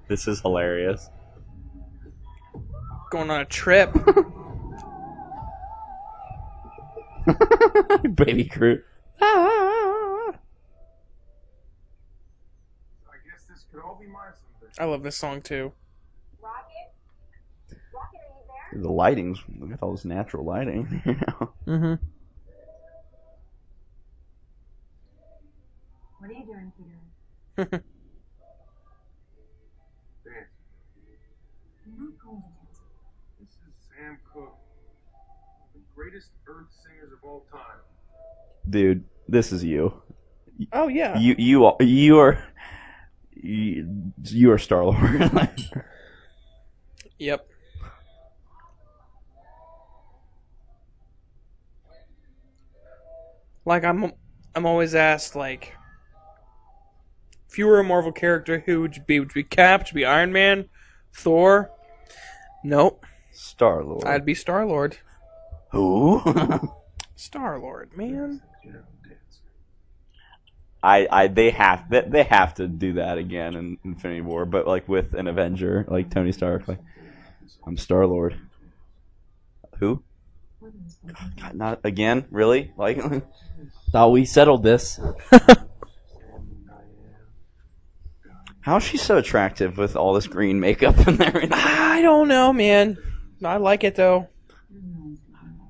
This is hilarious. Going on a trip. Baby Groot. Ah. I love this song too. Rocket? Rocket, are you there? The lighting's, look at all this natural lighting. You know? Mm-hmm. What are you doing, Peter? This is Sam Cooke, the greatest earth singers of all time. Dude, this is you. Oh yeah. You are Star-Lord. Yep. Like I'm always asked like If you were a Marvel character, who would you be? Would you be Cap? Would you be Iron Man? Thor? Nope. Star-Lord. I'd be Star-Lord. Who? Star-Lord, man. They have to do that again in Infinity War, but like with an Avenger, like Tony Stark. Like, I'm Star-Lord. Who? God, not again? Really? Like, thought we settled this. How is she so attractive with all this green makeup in there? I don't know, man. I like it though.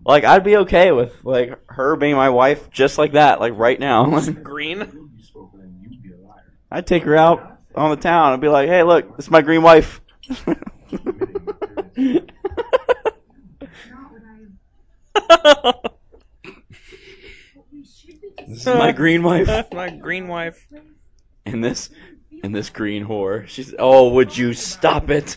Like, I'd be okay with, like, her being my wife just like that, like, right now. Green? I'd take her out on the town and be like, hey, look, this is my green wife. This is my green wife. My green wife. And this green whore. She's, oh, would you stop it?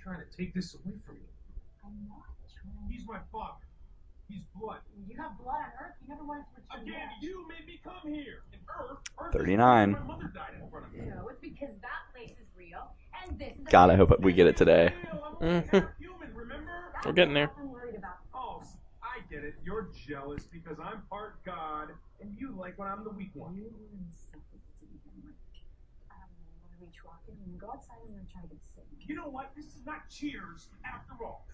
Trying to take this away from you. I'm not trying. He's my father. He's blood. You have blood on Earth. You never wanted to return. Again, you made me come here. And Earth 39. My mother died in front of me. No, it's because that place is real, and this is. God, I hope we get it today. Human, remember? We're getting there. Oh, I get it. You're jealous because I'm part God, and you like when I'm the weak one. You walking and go outside and then try to sing. You know what? This is not Cheers after all.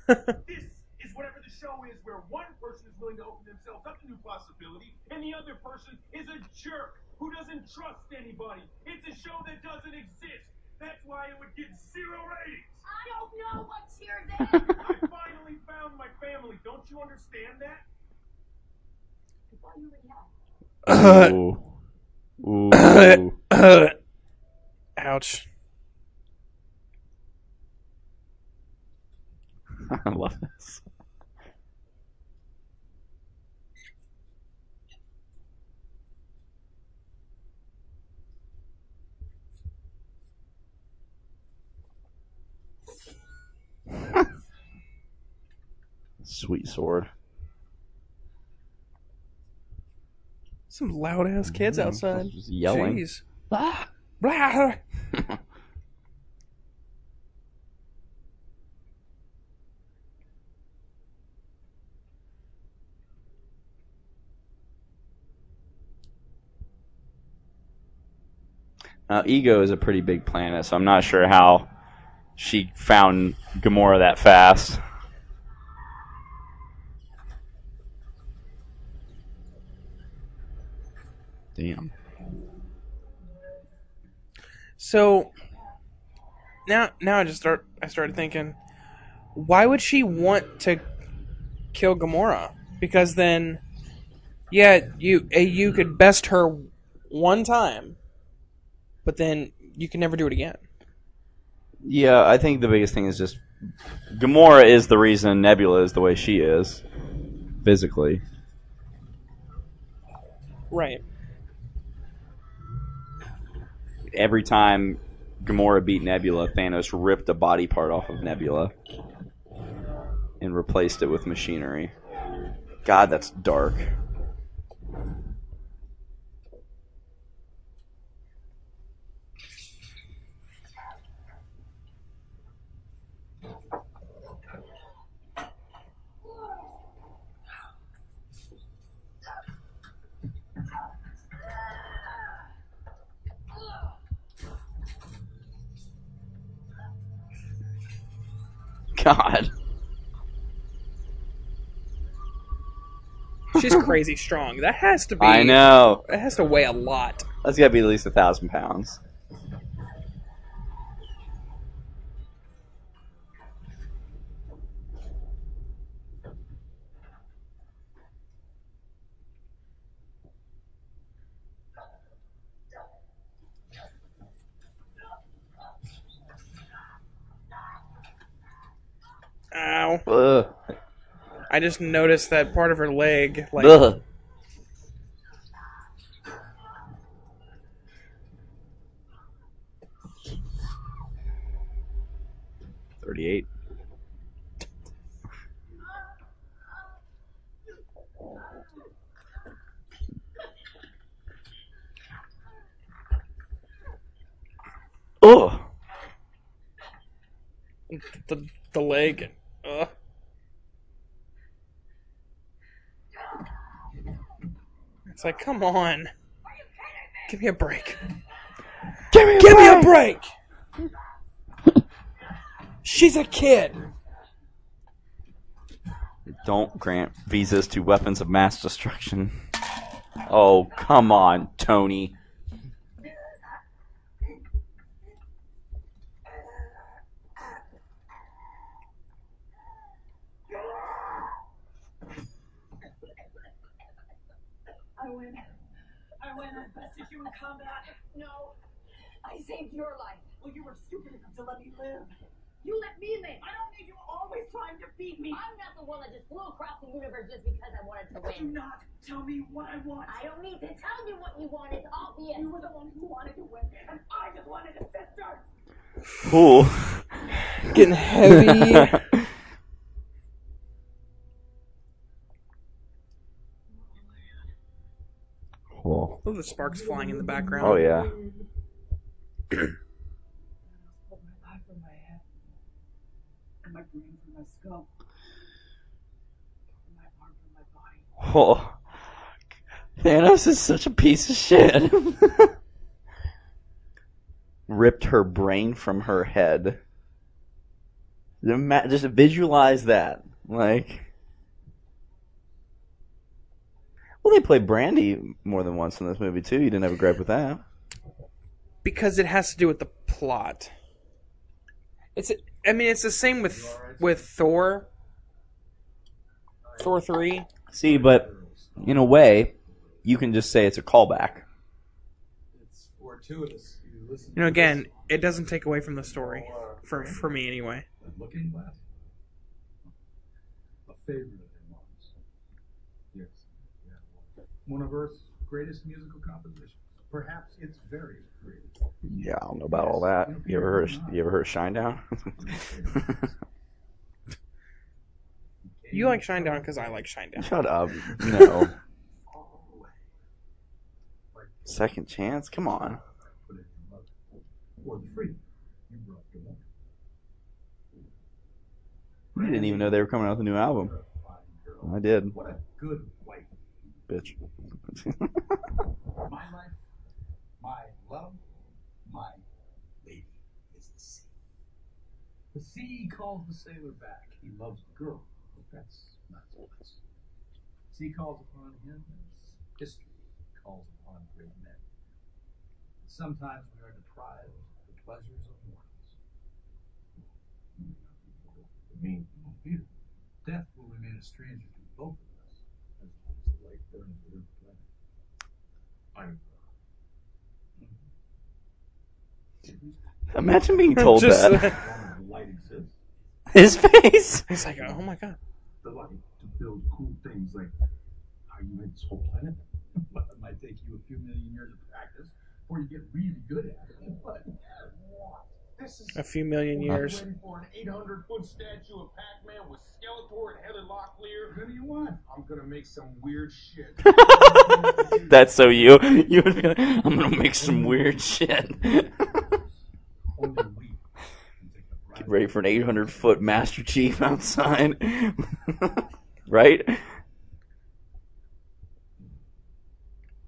This is whatever the show is where one person is willing to open themselves up to new possibility and the other person is a jerk who doesn't trust anybody. It's a show that doesn't exist. That's why it would get 0 ratings. I don't know what Cheers is. I finally found my family. Don't you understand that? Why you react? Ouch. I love this. Sweet sword. Some loud ass kids outside. Just yelling. Jeez. Ah! Blah! Now, Ego is a pretty big planet, so I'm not sure how she found Gamora that fast. Damn. So now I started thinking, why would she want to kill Gamora? Because then, yeah, you could best her one time. But then you can never do it again. Yeah, I think the biggest thing is just Gamora is the reason Nebula is the way she is, physically. Right. Every time Gamora beat Nebula, Thanos ripped a body part off of Nebula and replaced it with machinery. God, that's dark. God. She's crazy strong. That has to be. I know. It has to weigh a lot. That's got to be at least 1,000 pounds. Ow. Ugh. I just noticed that part of her leg, like... Ugh. Oh, the leg. It's like, come on. Give me a break. Give me a break! She's a kid! Don't grant visas to weapons of mass destruction. Oh, come on, Tony. Saved your life. Well, you were stupid enough to let me live. You let me live. I don't need you always trying to feed me. I'm not the one that just flew across the universe just because I wanted to win. Do not tell me what I want. I don't need to tell you what you want. It's obvious. You were the one who wanted to win, and I just wanted a sister. Ooh. Getting heavy. Cool. Oh, the sparks flying in the background. Oh, yeah. Oh, Thanos is such a piece of shit. Ripped her brain from her head. Just visualize that. Like, well, they play Brandy more than once in this movie too. You didn't have a gripe with that. Because it has to do with the plot. It's, I mean, it's the same with Thor. Thor 3. See, but in a way, you can just say it's a callback. It's fortuitous. You know, again, it doesn't take away from the story. For me, anyway. A favorite of ours. Yes. One of Earth's greatest musical compositions. Perhaps it's very great. Yeah, I don't know about all that. You ever heard of Shinedown? You like Shinedown because I like Shinedown. Shut up. No. Second chance? Come on. I didn't even know they were coming out with a new album. I did. What a good wife. Bitch. My life. My love, my lady is the sea. The sea calls the sailor back. He loves the girl, but that's not the place. The sea calls upon him as history calls upon great men. And sometimes we are deprived of the pleasures of mortals. I mean, Peter, death will remain a stranger to both of us as long as the light burns within the planet. Imagine being told just, that. His face. He's like, oh my god. The light to build cool things like how you made this whole planet. But it might take you a few million years of practice, or you get really good at it. But this is a few million years. For an 800-foot statue of Pac-Man with Skeletor and Heather Locklear. What do you want? I'm gonna make some weird shit. That's so you. You would be like, I'm gonna make some weird shit. Get ready for an 800-foot Master Chief outside. Right?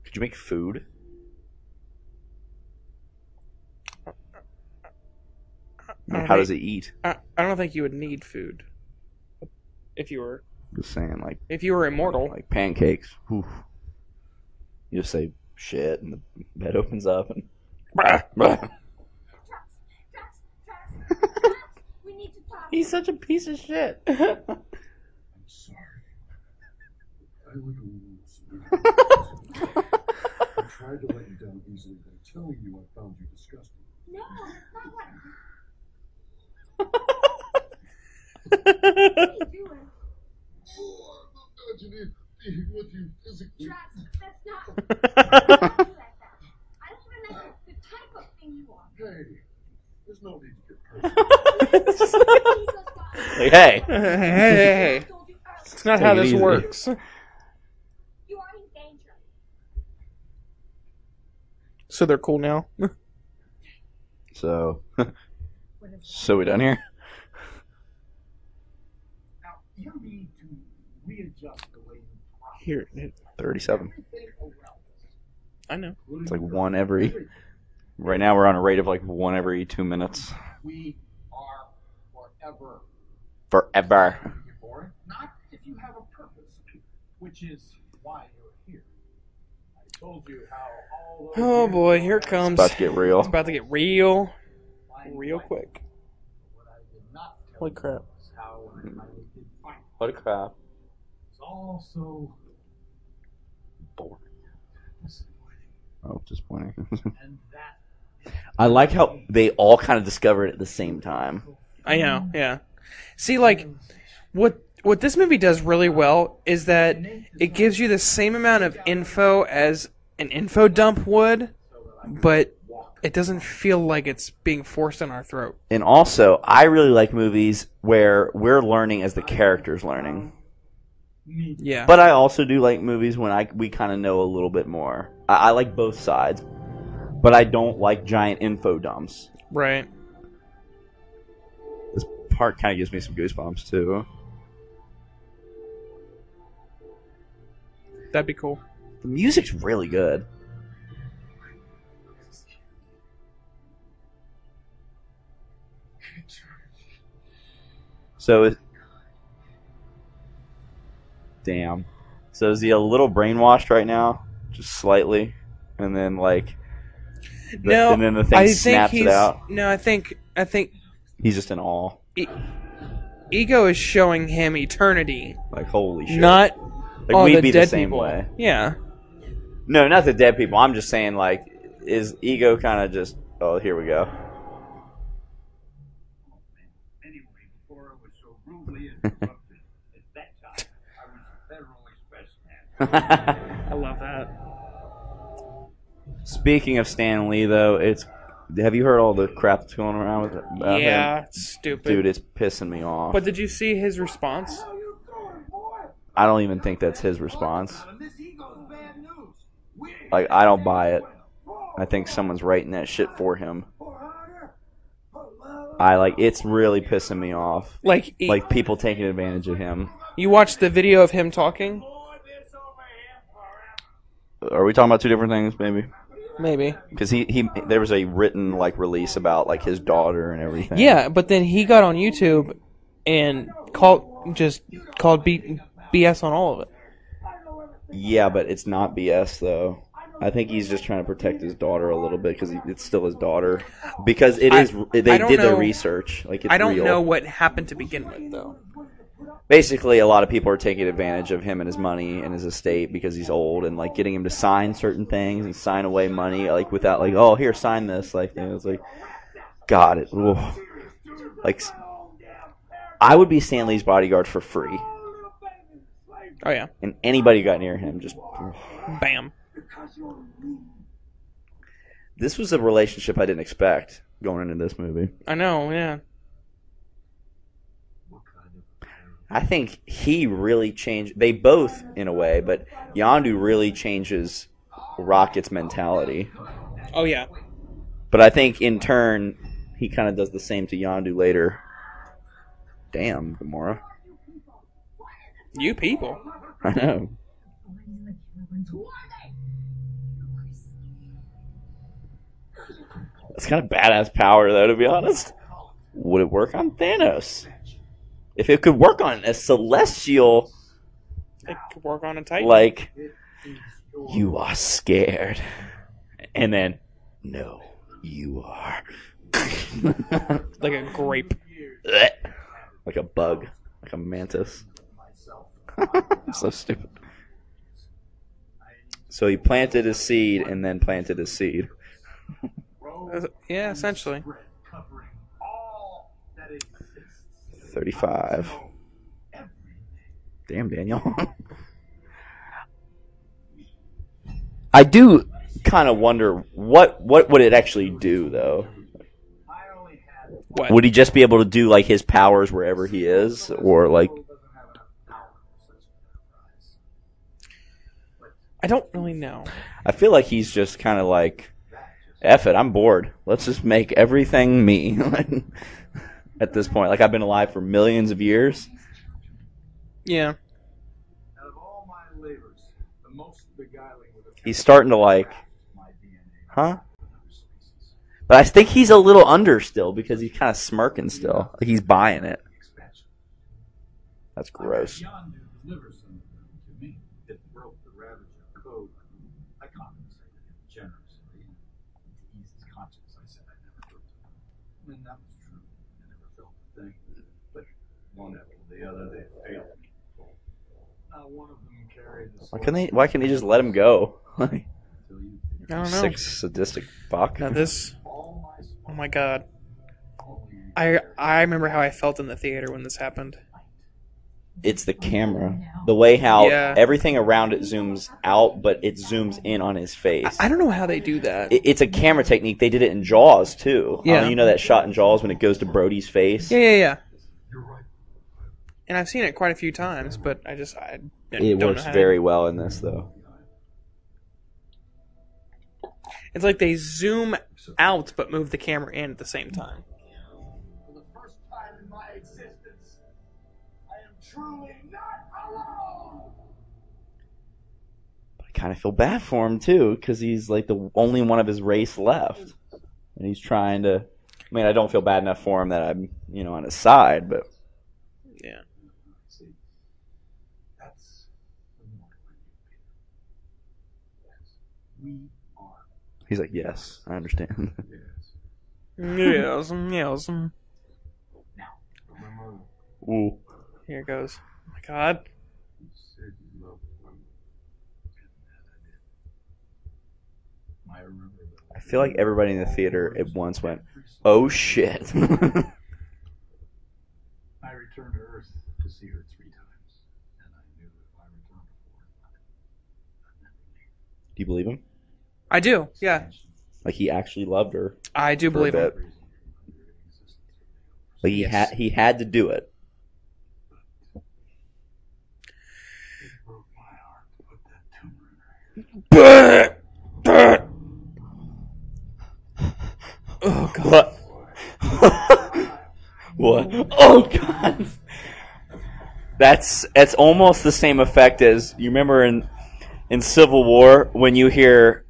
Could you make food? How does it eat? I don't think you would need food. If you were... Just saying, like... If you were immortal. Like pancakes. Oof. You just say shit and the bed opens up and... He's such a piece of shit. I'm sorry. I would I tried to let you down easily by telling you I found you disgusting. No, that's not what are you doing? Oh, I'm not imagining being with you physically. Drax, that's not like that. I don't even know the type of thing you are. Hey, there's no need to get personal. Like, hey. Hey. It's not how this works. You are in danger. So they're cool now? So, so we done here? Now, you need to readjust the way you process. Here, 37. I know. It's like one every... Right now we're on a rate of like one every 2 minutes. We are forever. Forever. Not if you have a purpose, which is why you're here. I told you how all... Oh boy, here it comes. It's about to get real. It's about to get real. Real quick. Holy crap. Holy crap. It's all so... boring. Oh, disappointing. I like how they all kind of discovered it at the same time. I know, yeah. See, like, what this movie does really well is that it gives you the same amount of info as an info dump would, but it doesn't feel like it's being forced on our throat. And also, I really like movies where we're learning as the character's learning. Yeah. But I also do like movies when we kind of know a little bit more. I like both sides. But I don't like giant info dumps. Right. This part kind of gives me some goosebumps, too. That'd be cool. The music's really good. So it... Damn. So is he a little brainwashed right now? Just slightly? And then, like... no, and then the thing snaps it out. No, I think he's just in awe. Ego is showing him eternity. Like holy shit. Not like all we'd the be dead the same people. Way. Yeah. No, not the dead people. I'm just saying, like, is Ego kind of just? Oh, here we go. Anyway, before I was so rudely interrupted at that time, I was federally special. I love that. Speaking of Stan Lee, though, have you heard all the crap that's going around with it? Yeah, it's stupid. Dude, it's pissing me off. But did you see his response? I don't even think that's his response. Like, I don't buy it. I think someone's writing that shit for him. It's really pissing me off. Like people taking advantage of him. You watched the video of him talking? Are we talking about two different things, maybe? Maybe. Because there was a written, like, release about, like, his daughter and everything. Yeah, but then he got on YouTube and called BS on all of it. Yeah, but it's not BS, though. I think he's just trying to protect his daughter a little bit because it's still his daughter. Because it is... They did their research. Like, it's I don't real. Know what happened to begin with, though. Basically, a lot of people are taking advantage of him and his money and his estate because he's old and, like, getting him to sign certain things and sign away money, like, without, like, oh, here, sign this. Like, you know, it's like, God, it, ooh. Like, I would be Stan Lee's bodyguard for free. Oh, yeah. And anybody who got near him, just, bam. This was a relationship I didn't expect going into this movie. I know, yeah. I think he really changed. They both, in a way, but Yondu really changes Rocket's mentality. Oh, yeah. But I think, in turn, he kind of does the same to Yondu later. Damn, Gamora. You people. I know. That's kind of badass power, though, to be honest. Would it work on Thanos? If it could work on a Celestial... It could work on a Titan. Like, you are scared. And then, no, you are. Like a grape. Like a bug. Like a mantis. I'm so stupid. So he planted his seed and then planted his seed. Yeah, essentially. 35. Damn, Daniel. I do kind of wonder what would it actually do, though? What? Would he just be able to do, like, his powers wherever he is? Or, like... I don't really know. I feel like he's just kind of, like... F it, I'm bored. Let's just make everything me at this point. Like, I've been alive for millions of years. Yeah. Out of all my labors, the most beguiling would have... He's starting to like... Huh? But I think he's a little under still because he's kind of smirking still. Like, he's buying it. That's gross. Why can't they just let him go? I don't know. Sick, sadistic fuck. Now this... Oh my god. I remember how I felt in the theater when this happened. It's the camera. The way how everything around it zooms out, but it zooms in on his face. I don't know how they do that. It's a camera technique. They did it in Jaws, too. Yeah. You know that shot in Jaws when it goes to Brody's face? Yeah, yeah, yeah. And I've seen it quite a few times, but I it don't works know how very to... well in this, though. It's like they zoom out but move the camera in at the same time. For the first time in my existence, I am truly not alone. But I kind of feel bad for him too, because he's like the only one of his race left, and he's trying to. I mean, I don't feel bad enough for him that I'm, you know, on his side, but yeah. He's like, yes, I understand. Yes, yes. Ooh. Here it goes. Oh my god. I feel like everybody in the theater at once went, oh shit. I returned to Earth to see her 3 times, and I knew if I returned before, I'd never leave. Do you believe him? I do, yeah. Like, he actually loved her. I do believe it. Like, he had to do it. Oh, God. What? Oh, God. That's almost the same effect as, you remember in Civil War, when you hear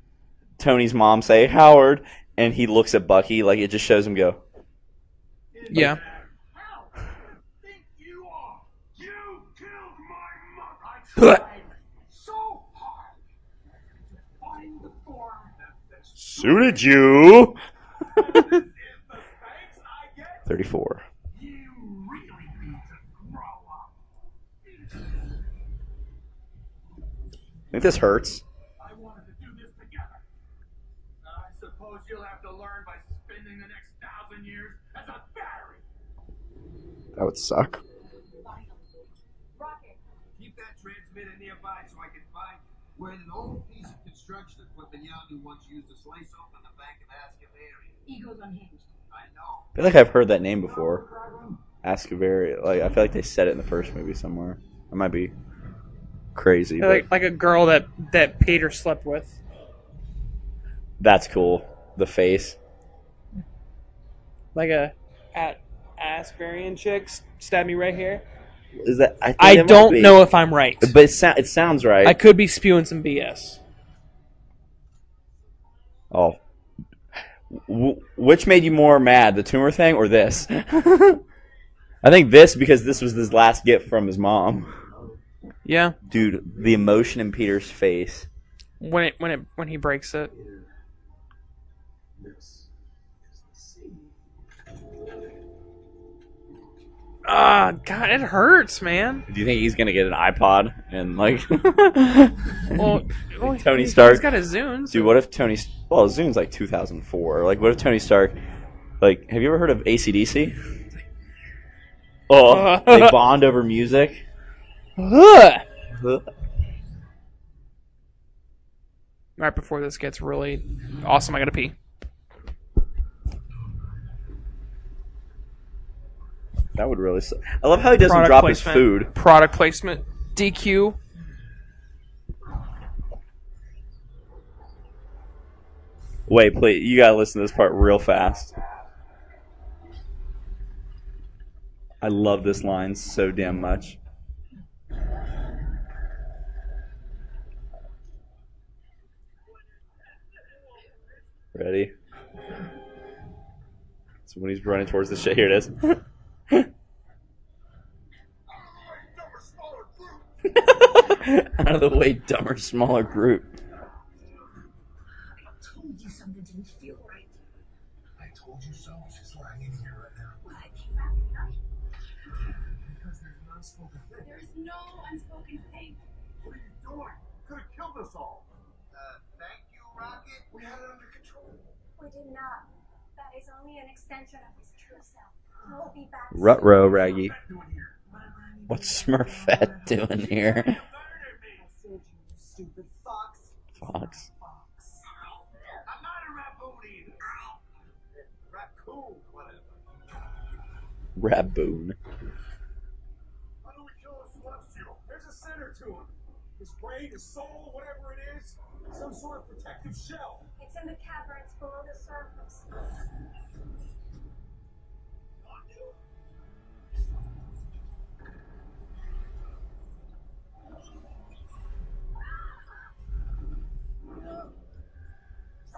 Tony's mom say Howard, and he looks at Bucky, like it just shows him go. Yeah. Suited you. 34. I think this hurts. That would suck. Rocket, keep that transmitter nearby so I can find where an old piece of construction equipment Yondu once used to slice open the back of Ascavaria. Ego's unhinged. I know. I feel like I've heard that name before. Ascavaria. Like, I feel like they said it in the first movie somewhere. I might be crazy. Like a girl that Peter slept with. That's cool. The face. Like a Asperian chicks stab me right here. Is that? I think I don't know if I'm right, but it sounds right. I could be spewing some BS. Oh, which made you more mad, the tumor thing or this? I think this, because this was his last gift from his mom. Yeah, dude, the emotion in Peter's face when he breaks it. God, it hurts, man. Do you think he's gonna get an iPod and like? well, Tony Stark. He's got a Zune. So. Dude, what if Tony? Well, Zune's like 2004. Like, what if Tony Stark? Like, have you ever heard of AC/DC? Oh, they bond over music. Right before this gets really awesome, I gotta pee. That would really suck. I love how he doesn't drop his food. Product placement. DQ. Wait, please, you gotta listen to this part real fast. I love this line so damn much. Ready? So when he's running towards the shit, here it is. Out of the way, dumber, smaller Groot. I told you something didn't feel right. I told you so. She's lying in here right now. Why came out tonight? Because there's an unspoken thing. There's no unspoken thing. What are you doing? Could have killed us all. Thank you, Rocket. We had it under control. We did not. That is only an extension of his true self. We'll be back. Ruh-roh, Raggy. What's Smurfette doing here? I said, you stupid Fox. Fox. I'm not a raccoon either. Raccoon, whatever. Raboon. Why don't we kill this monster? There's a center to him. His brain, his soul, whatever it is. Some sort of protective shell. It's in the caverns below the surface.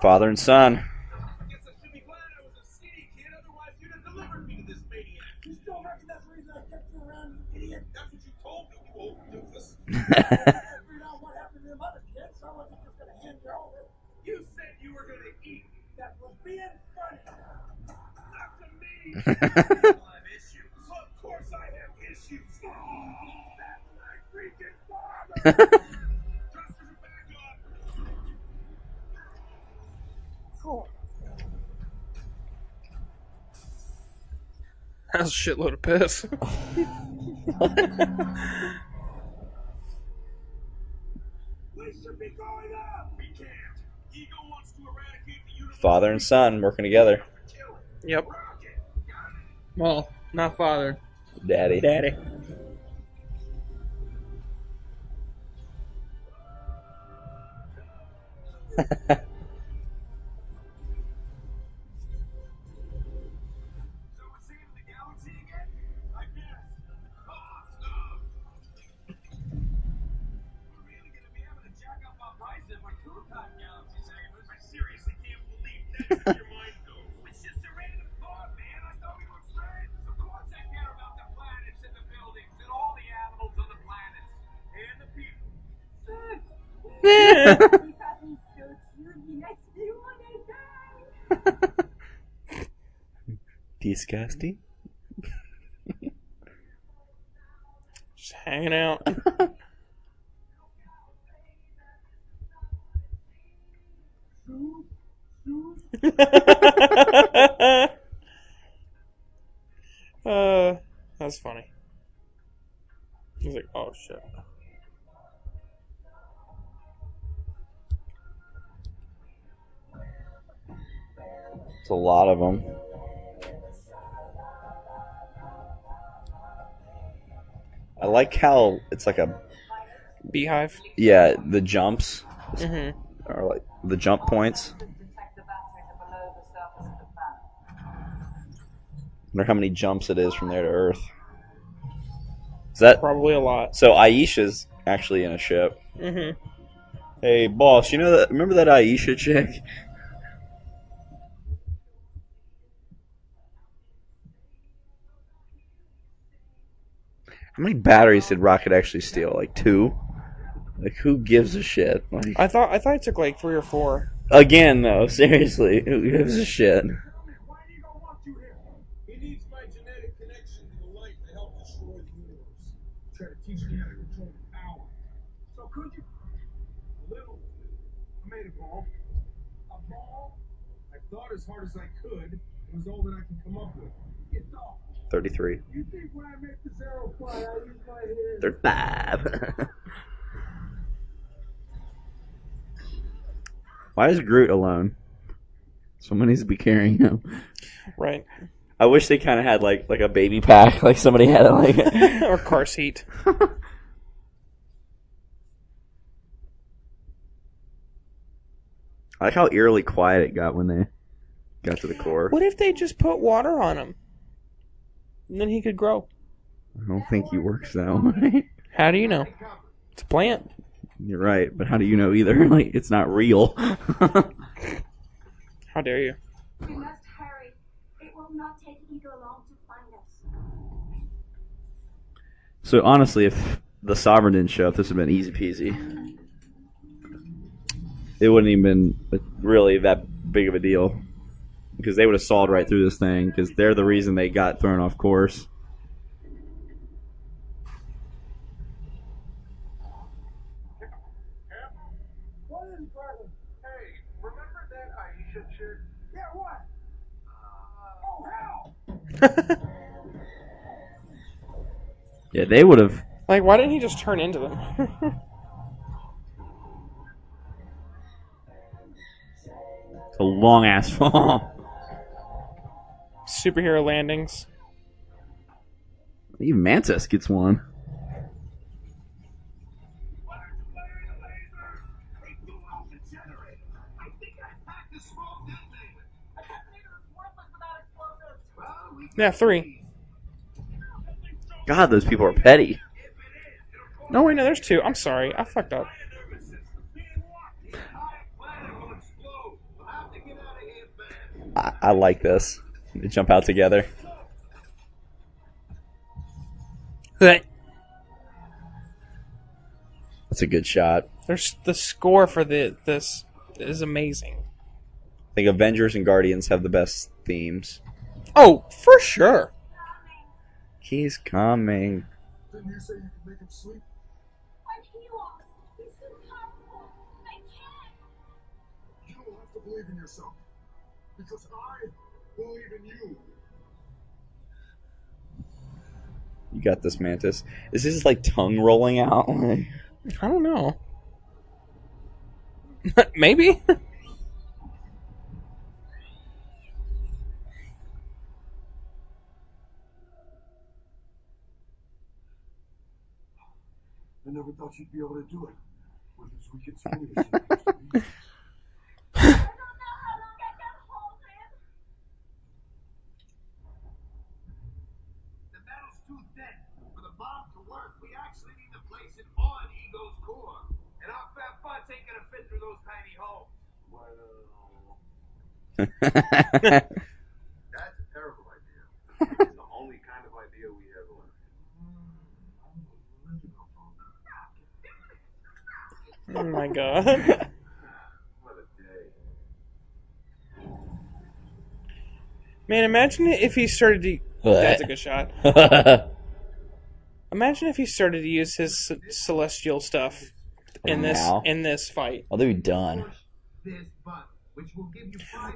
Father and son. I guess I should be glad I was a skinny kid, otherwise you'd have delivered me to this maniac. You still reckon that's the reason I kept you around, you idiot? That's what you told me, you old doofus. I figured out what happened to them other kids, so I wasn't just going to hand you over. You said you were going to eat. That was being funny. Not to me. Of course I have issues. That's my freaking father. That's a shitload of piss. We should be going up. We can't. Ego wants to eradicate the universe. Father and son working together. Yep. Well, not father. Daddy. Daddy. Disgusting. Just hanging out. That's funny. He's like, oh shit. It's a lot of them. I like how it's like a beehive. Yeah, the jumps are like the jump points. I wonder how many jumps it is from there to Earth. Is that probably a lot? So Ayesha's actually in a ship. Hey, boss, you know that? Remember that Ayesha chick? How many batteries did Rocket actually steal? Like 2? Like who gives a shit? Like, I thought it took like 3 or 4. Again, though, seriously, who gives a shit? As hard as I could, it was all that I can come up with. 33. You think when I make this arrow fly, I use my head? 35. Why is Groot alone? Someone needs to be carrying him. Right. I wish they kind of had like a baby pack, like somebody had it, like or car seat. I like how eerily quiet it got when they got to the core. What if they just put water on him? And then he could grow. I don't think he works that way. How do you know? It's a plant. You're right, but how do you know either? Like, it's not real. How dare you? We must hurry. It will not take Ego long to find us. So honestly, if the Sovereign didn't show up, this would have been easy peasy. It wouldn't even been really that big of a deal. Because they would have sawed right through this thing, because they're the reason they got thrown off course. Yeah, they would have. Like, why didn't he just turn into them? It's a long ass fall. Superhero landings. Even Mantis gets one. Yeah, three. God, those people are petty. No, wait, no, there's two. I'm sorry. I fucked up. I like this. They jump out together. That's a good shot. There's the score for this is amazing. I think Avengers and Guardians have the best themes. Oh, for sure. He's coming. Didn't you say you could make him sleep? When he walks, he's too powerful. I can't. You have to believe in yourself. Because I believe in you. You got this, Mantis. Is this like tongue rolling out? I don't know. Maybe. I never thought you'd be able to do it with this wicked simulation. I don't know how long I can hold him. The battle's too thick for the bomb to work. We actually need to place it on Ego's core. And I'll have fun taking a fit through those tiny holes. Well, that's a terrible idea. It's the only kind of idea we ever learned. Oh my god. What a day. Man, imagine if he started to... Oh, that's a good shot. Imagine if he started to use his celestial stuff in this fight. I'll be done.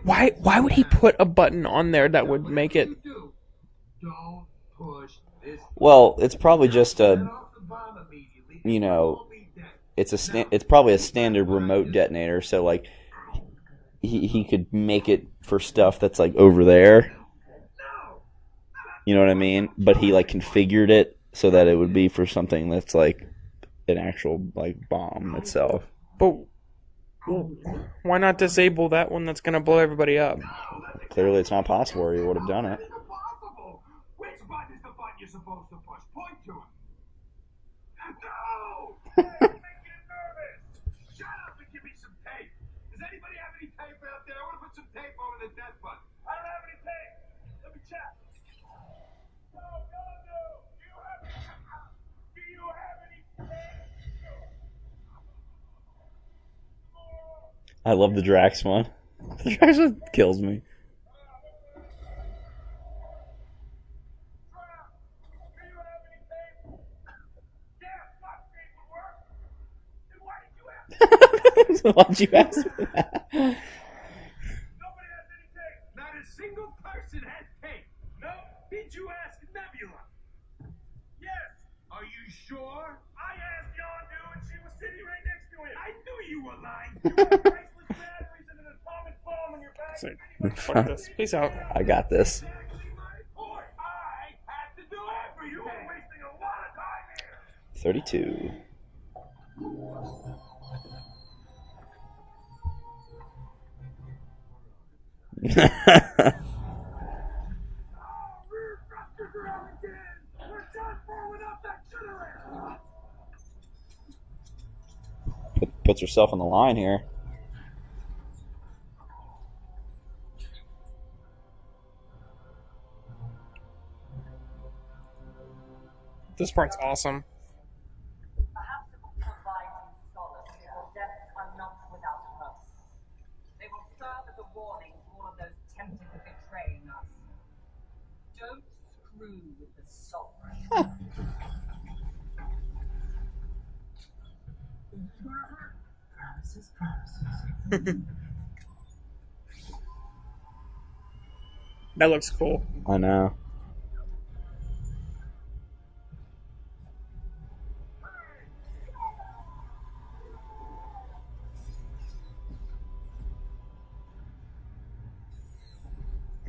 Why would he put a button on there that would make it... Well, it's probably just a... You know... It's probably a standard remote detonator, so like he could make it for stuff that's like over there. You know what I mean? But he like configured it so that it would be for something that's like an actual like bomb itself. But why not disable that one that's gonna blow everybody up? Clearly, it's not possible, or he would have done it. Which button is the button you're supposed to push? Point to it. No. I love the Drax one. The Drax one kills me. So why'd you ask for that? Nobody has any tape. Not a single person has tape. No? Did you ask Nebula? Yes. Are you sure? I asked Yondu and she was sitting right next to him. I knew you were lying. You were fuck this. Peace out. I got this. I had to do it for you. We're wasting a lot of time here. 32. Puts herself on the line here. This part's awesome. That looks cool. I know.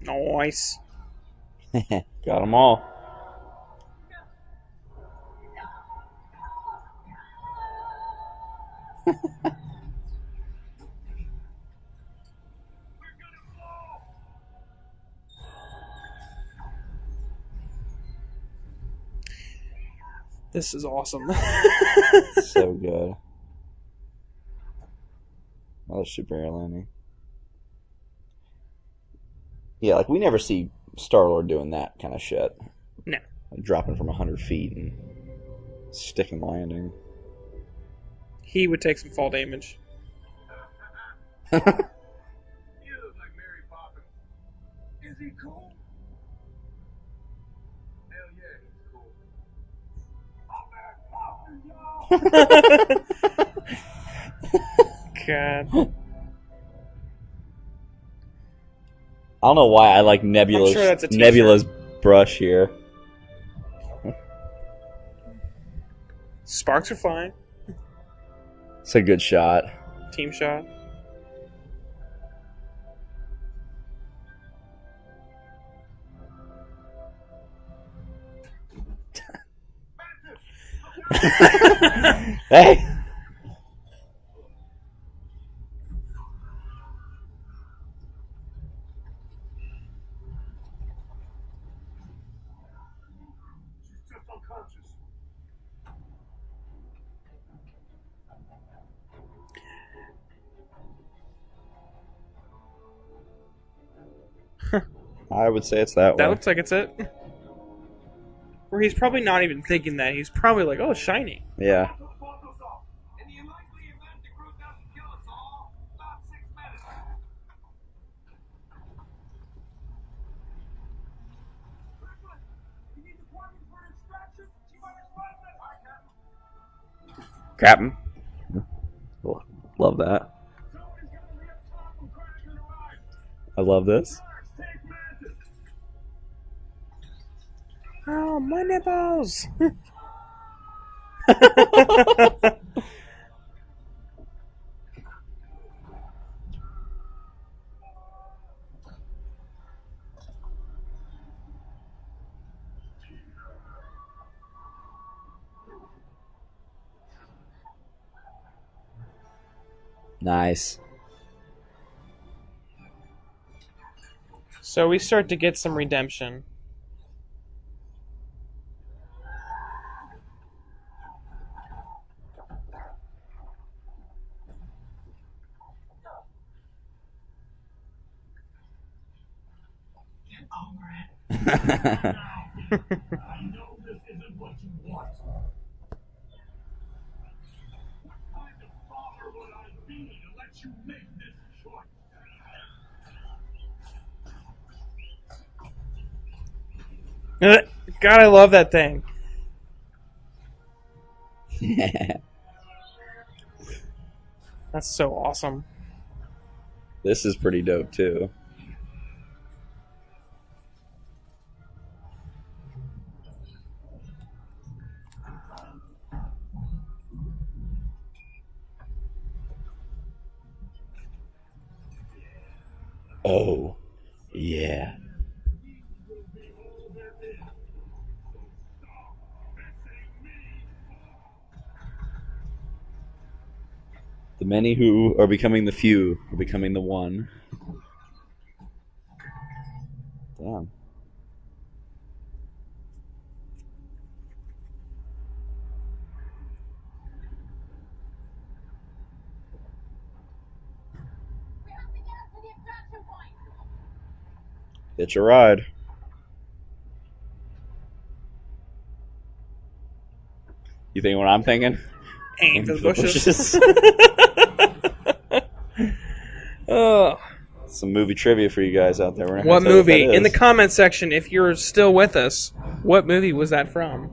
Nice. Got them all. This is awesome. So good. Another superhero landing. Yeah, like we never see Star-Lord doing that kind of shit. No. Like dropping from 100 feet and sticking landing. He would take some fall damage. You look like Mary Poppins. Is he cool? Hell yeah, he's cool. I'm Mary Poppins, y'all! God. I don't know why I like Nebula's, sure Nebula's brush here. Sparks are flying. It's a good shot. Team shot. Hey! I would say it's that one. That looks like it's it. Where he's probably not even thinking that. He's probably like, oh, shiny. Yeah. Crap him. Love that. I love this. Oh, my nipples! Nice. So we start to get some redemption. I know this isn't what you want. What kind of father would I be to let you make this choice? God, I love that thing. That's so awesome. This is pretty dope, too. Oh, yeah. The many who are becoming the few are becoming the one. Damn. It's a ride. You think what I'm thinking? Aim for the bushes. Oh. Some movie trivia for you guys out there. We're not gonna tell you what that is. What movie? In the comment section, if you're still with us, what movie was that from?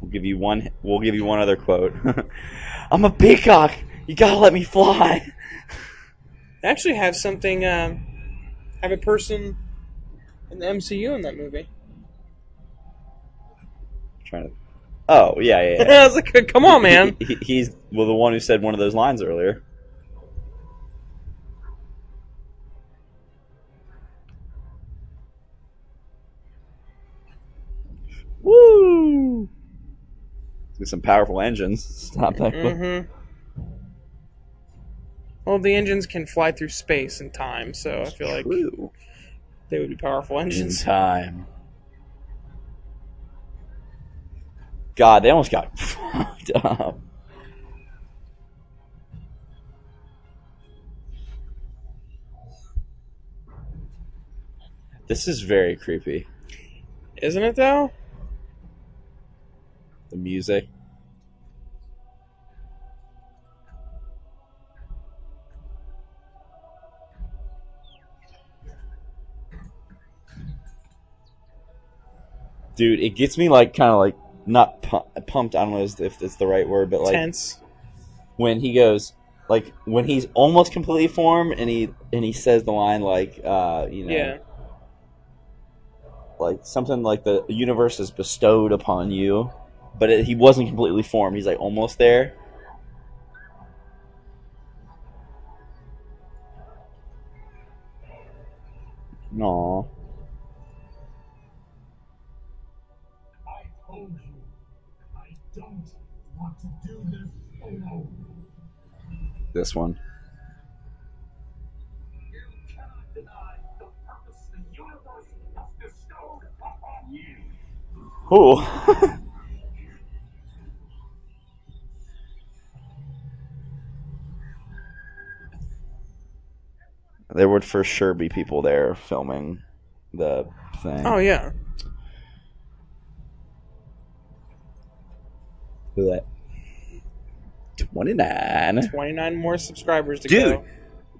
We'll give you one. We'll give you one other quote. I'm a peacock. You gotta let me fly. I actually have something. Have a person in the MCU in that movie. Trying to. Oh yeah. I was like, come on, man. He's the one who said one of those lines earlier. Woo! There's some powerful engines. Stop that. Mm-hmm. Well, the engines can fly through space and time, so I feel like they would be powerful engines. In time. God, they almost got fucked up. This is very creepy. Isn't it, though? The music. Dude, it gets me, like, kind of, like, not pumped, I don't know if it's the right word, but like tense. When he goes, like when he's almost completely formed, and he says the line like, you know, yeah, like something like the universe is bestowed upon you, but he wasn't completely formed. He's like almost there. No. Don't want to do this alone. This one. You cannot deny the purpose the universe has bestowed upon you. Who? There would for sure be people there filming the thing. Oh yeah. That 29 more subscribers to go.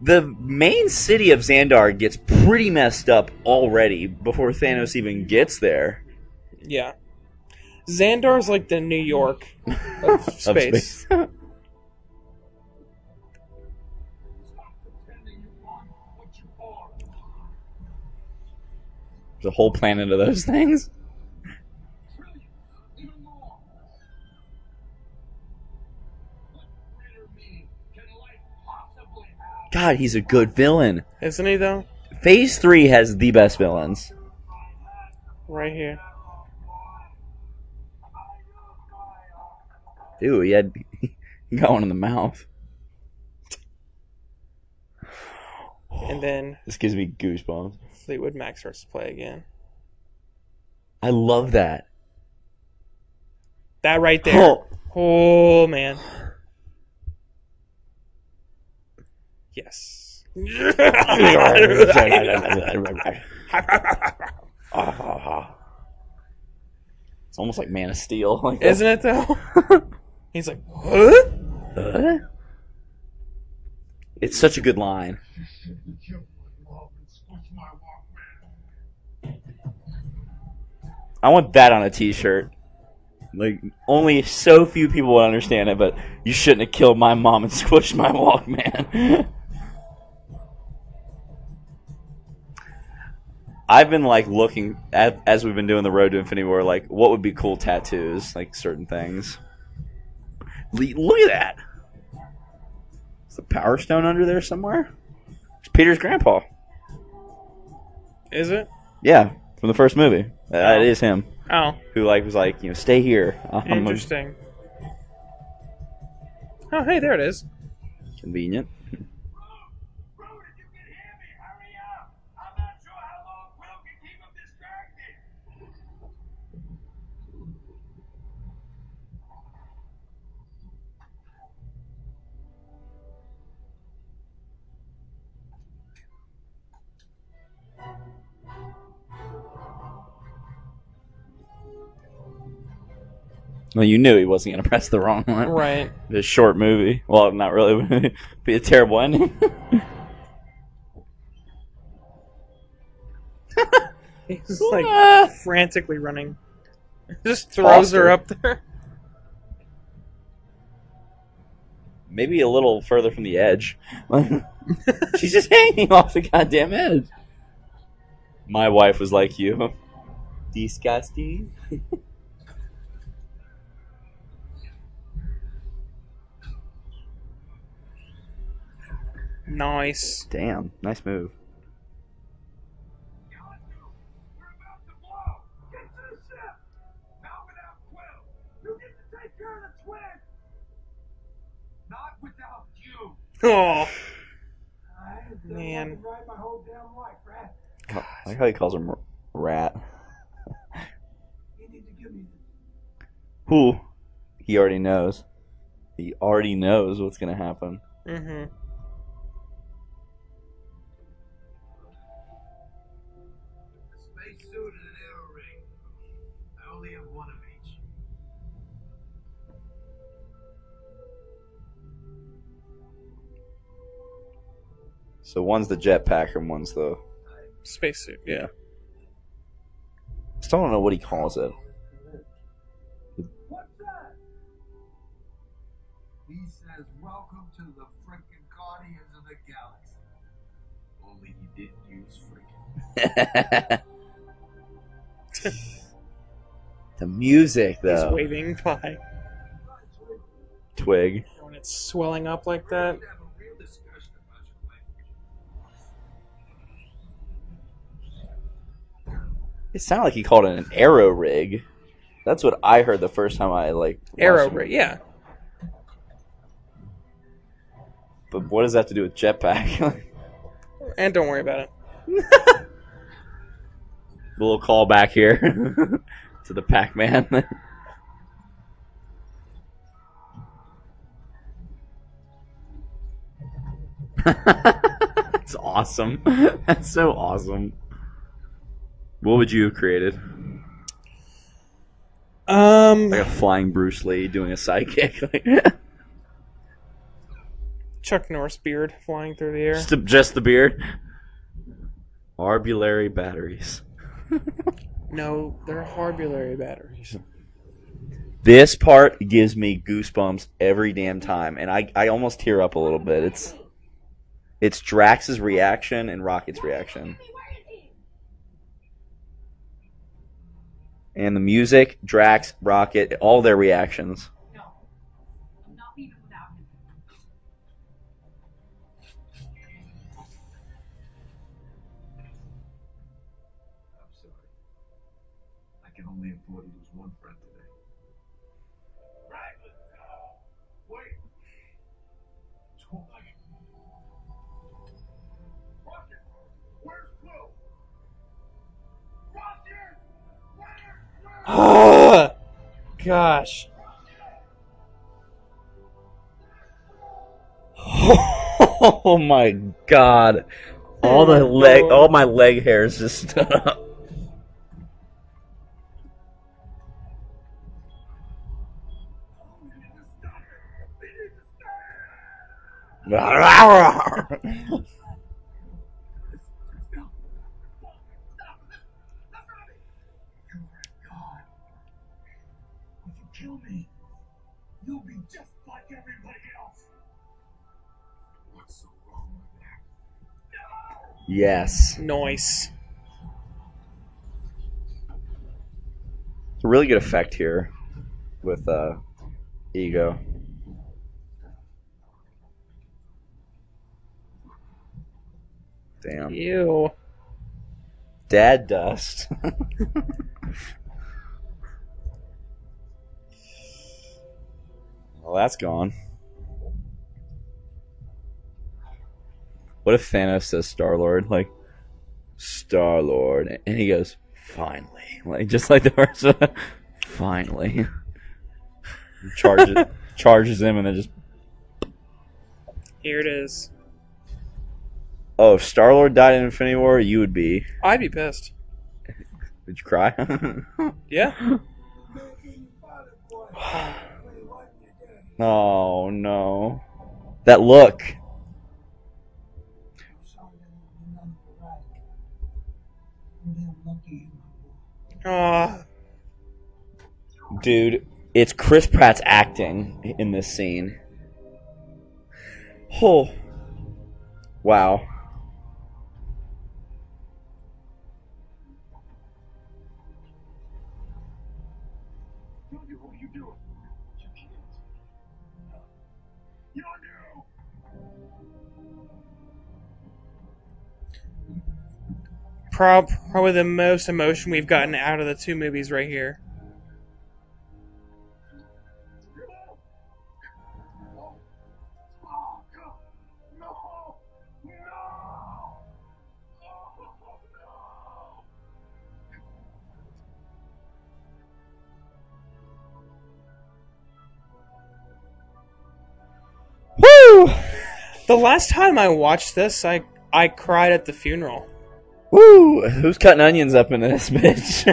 The main city of Xandar gets pretty messed up already before Thanos even gets there. Yeah, Xandar's like the New York of space. Of space. There's a whole planet of those things. God, he's a good villain. Isn't he, though? Phase 3 has the best villains. Right here. Dude, he got one in the mouth. And then... This gives me goosebumps. Fleetwood Mac starts to play again. I love that. That right there. Oh man. Yes. It's almost like Man of Steel. Like, isn't it, though? He's like, what? Huh? It's such a good line. I want that on a t-shirt. Like, only so few people would understand it, but you shouldn't have killed my mom and squished my Walkman. I've been like looking at, as we've been doing the Road to Infinity War, like what would be cool tattoos, like certain things. Look at that! Is the Power Stone under there somewhere? It's Peter's grandpa. Is it? Yeah, from the first movie. Oh. That is him. Oh. Who like was like, you know, stay here. Interesting. Oh, hey, there it is. Convenient. Well, you knew he wasn't going to press the wrong one. Right. This short movie. Well, not really. It'd be a terrible ending. He's like frantically running. Just throws her up there. Maybe a little further from the edge. She's just hanging off the goddamn edge. My wife was like you. Disgusting. Nice. Damn. Nice move. Oh man! I like how he calls him rat. Who? He already knows. He already knows what's gonna happen. Mm-hmm. So one's the jetpack and one's the spacesuit. Yeah. Still don't know what he calls it. What's that? He says, "Welcome to the freaking Guardians of the Galaxy." Only he didn't use freaking. The music, though. He's waving by. Twig. When it's swelling up like that. It sounded like he called it an arrow rig. That's what I heard the first time I like. Arrow rig, yeah. But what does that have to do with jetpack? And don't worry about it. A little call back here to the Pac-Man. That's awesome. That's so awesome. What would you have created? Like a flying Bruce Lee doing a sidekick. Chuck Norris beard flying through the air. Just the beard. Arbulary batteries. No, they're harbulary batteries. This part gives me goosebumps every damn time, and I almost tear up a little bit. It's Drax's reaction and Rocket's reaction. And the music, Drax, Rocket, all their reactions. No, I'm not leaving without him. I'm sorry. I can only afford to lose one friend today. Right, no. Wait. Rocket, where's Crow? Rocket! Oh, gosh. Oh my god. All my leg hairs just stood up. Kill me. You'll be just like everybody else. What's so wrong with that? No! Yes. Nice. It's a really good effect here with Ego. Damn. Ew. Dad dust. Well, that's gone. What if Thanos says Star-Lord? Like, Star-Lord. And he goes, finally. Like, just like the first one. Finally. Charges him and then just... Here it is. Oh, if Star-Lord died in Infinity War, you would be... I'd be pissed. Did you cry? Yeah. Oh no. That look. Dude, it's Chris Pratt's acting in this scene. Oh. Wow. Probably the most emotion we've gotten out of the two movies right here. Woo! The last time I watched this, I cried at the funeral. Woo! Who's cutting onions up in this bitch?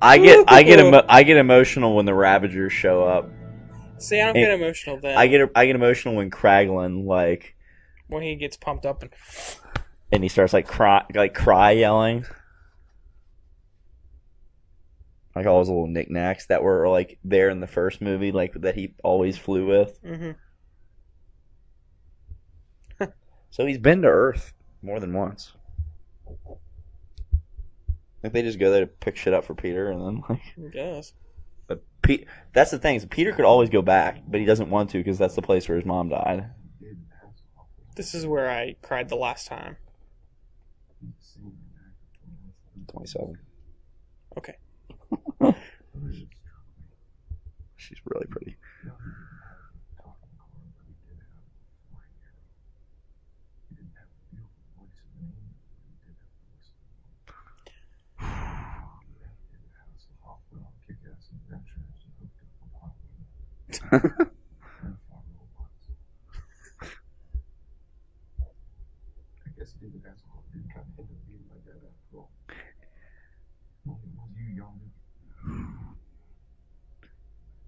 I get emotional when the Ravagers show up. See, I don't get emotional then. I get emotional when Kraglin, like, when he gets pumped up and he starts like cry yelling. Like all those little knickknacks that were like there in the first movie, like that he always flew with. Mm-hmm. So he's been to Earth more than once. Like they just go there to pick shit up for Peter, and then like, I guess. But that's the thing. Is Peter could always go back, but he doesn't want to because that's the place where his mom died. This is where I cried the last time. 27. Okay. She's really pretty.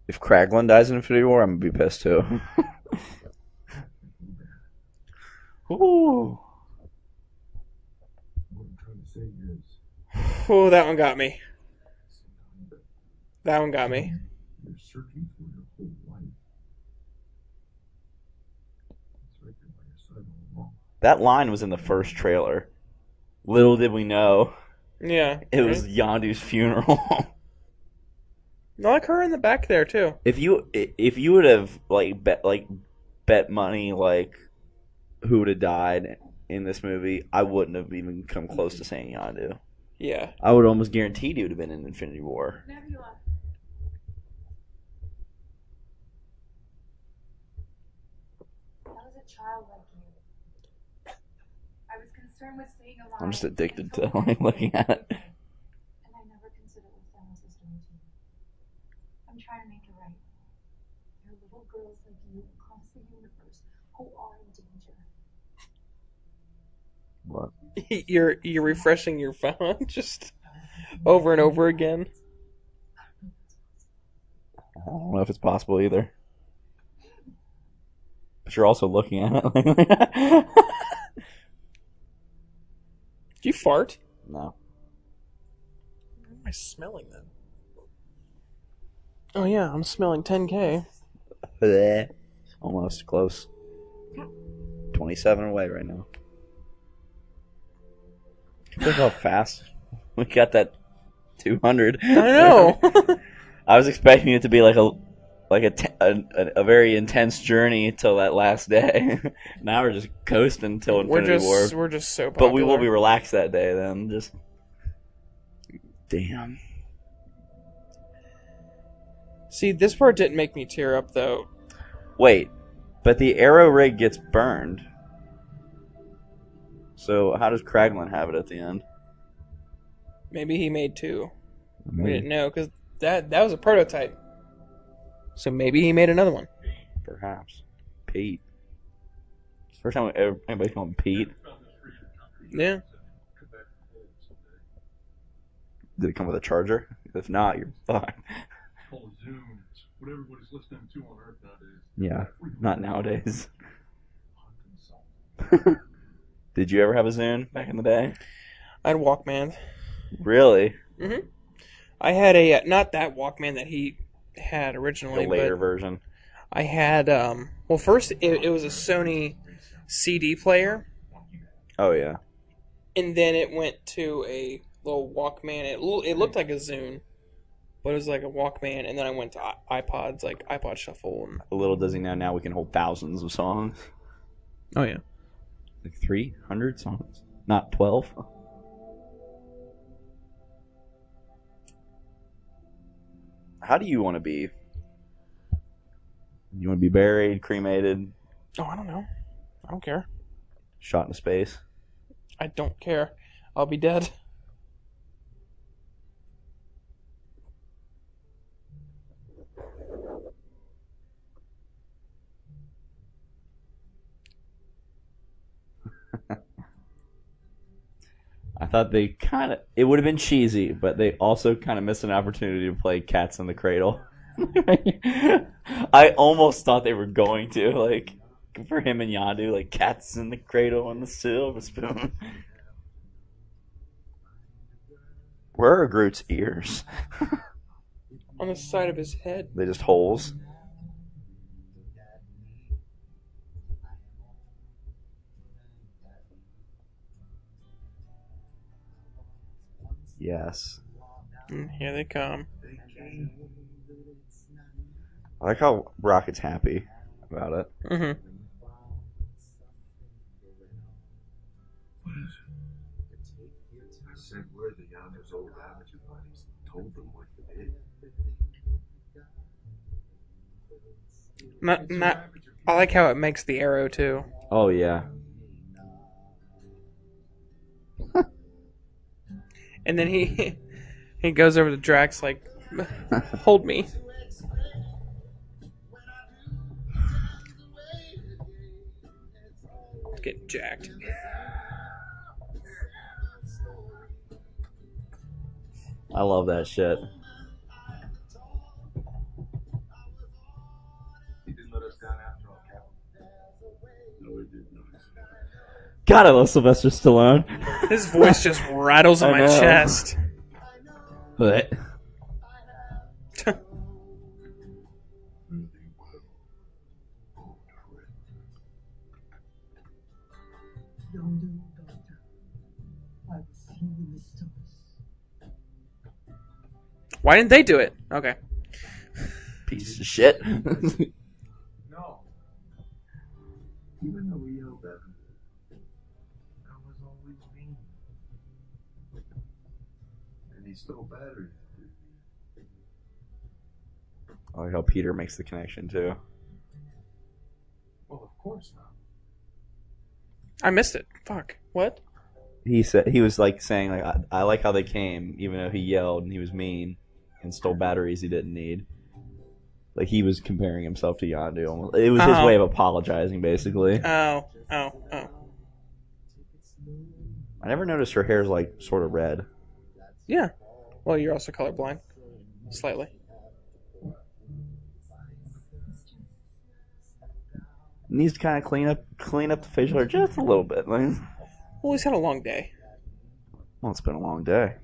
If Kraglin dies in Infinity War, I'm gonna be pissed too. Ooh. Oh, that one got me. That one got me. That line was in the first trailer. Little did we know. Yeah. It was Yondu's funeral. I like her in the back there too. If you would have bet money like who would have died in this movie, I wouldn't have even come close to saying Yondu. Yeah. I would almost guarantee you would have been in Infinity War. Nebula. I was a child like you. I was concerned with staying alive. I'm just addicted to looking at it. Trying to make it right. There are little girls like you across the universe who are in danger. What? You're refreshing your phone just over and over again. I don't know if it's possible either. But you're also looking at it. Do you fart? No. What am I smelling then? Oh yeah, I'm smelling 10K. Almost close. 27 away right now. Look how fast we got that 200. I know. I was expecting it to be like a very intense journey till that last day. Now we're just coasting till Infinity War. We're just so popular. But we will be relaxed that day then. Just damn. See, this part didn't make me tear up, though. Wait, but the arrow rig gets burned. So how does Kraglin have it at the end? Maybe he made two. Maybe. We didn't know, because that was a prototype. So maybe he made another one. Perhaps. Pete. It's the first time anybody's called him Pete. Yeah. Did it come with a charger? If not, you're fine. Called Zune. It's what everybody's listening to on Earth nowadays. Yeah, not nowadays. Did you ever have a Zune back in the day? I had a Walkman. Really? Mm-hmm. I had a, not that Walkman that he had originally. The later version. I had, well, first it was a Sony CD player. Oh, yeah. And then it went to a little Walkman. It looked like a Zune, but it was like a Walkman. And then I went to iPods, like iPod Shuffle. And... Little does he know, now we can hold thousands of songs. Oh, yeah. Like 300 songs, not 12. How do you want to be? You want to be buried, cremated? Oh, I don't know. I don't care. Shot into space? I don't care. I'll be dead. I thought they kind of... It would have been cheesy, but they also kind of missed an opportunity to play Cats in the Cradle. I almost thought they were going to, like, for him and Yondu, like, cats in the cradle and the silver spoon. Where are Groot's ears? On the side of his head. They just holes. Yes. And here they come. I like how Rocket's happy about it. Mm-hmm. I said where the Yondu's old attitude buddies told them what they did. I like how it makes the arrow too. Oh yeah. And then he goes over to Drax like, hold me. Get jacked. I love that shit. He didn't let us down after all, Captain. No, he did not. God, I love Sylvester Stallone. His voice just rattles in my chest. But. Why didn't they do it? Okay. Piece of shit. No. Even though we yelled at him, that was always mean. And he's still battered. I like how Peter makes the connection, too. Well, of course not. I missed it. Fuck. What? He said he was like saying like I like how they came, even though he yelled and he was mean and stole batteries he didn't need. Like he was comparing himself to Yondu. Almost. It was his way of apologizing, basically. Oh. I never noticed her hair's like sort of red. Yeah. Well, you're also colorblind, slightly. Needs to kind of clean up the facial hair just a little bit. Like. Well, he's had a long day. Well, it's been a long day.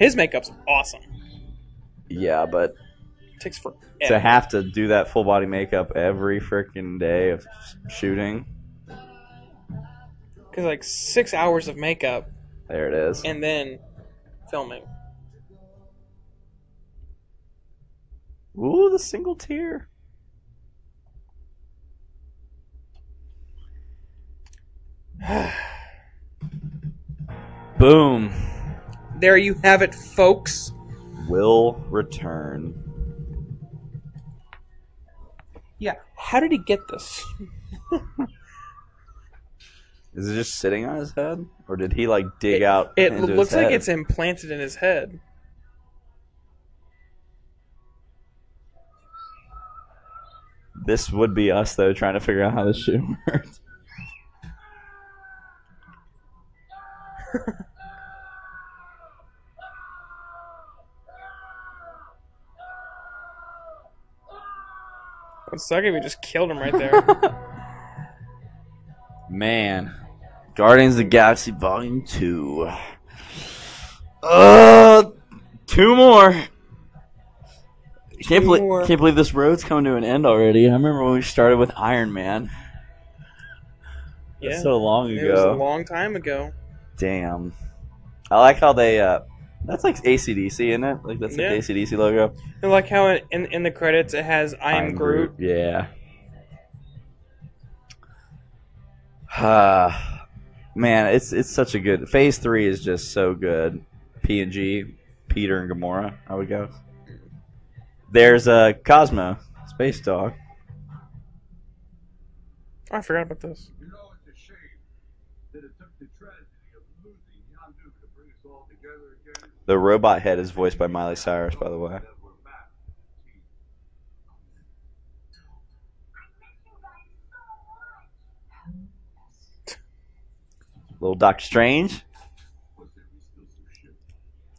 His makeup's awesome. Yeah, but... Takes forever. To have to do that full body makeup every freaking day of shooting. Because like 6 hours of makeup. There it is. And then filming. Ooh, the single tear. Boom. There you have it, folks. Will return. Yeah, how did he get this? Is it just sitting on his head? Or did he, like, dig out into his head? It looks like it's implanted in his head. This would be us, though, trying to figure out how this shit works. I'd suck if we just killed him right there. Man. Guardians of the Galaxy Volume 2. Two more. Can't believe this road's coming to an end already. I remember when we started with Iron Man. Yeah. That's so long ago. It was a long time ago. Damn. I like how they, that's like AC/DC, isn't it? Like, that's like the AC/DC logo. I like how in the credits it has, I am Groot. Yeah. Man, it's such a good... Phase 3 is just so good. PNG, Peter and Gamora, I would go. There's Cosmo, Space Dog. Oh, I forgot about this. You know, it's a shame that it took the tragedy of losing Yondu to bring us all together again. The robot head is voiced by Miley Cyrus, by the way. Little Doctor Strange.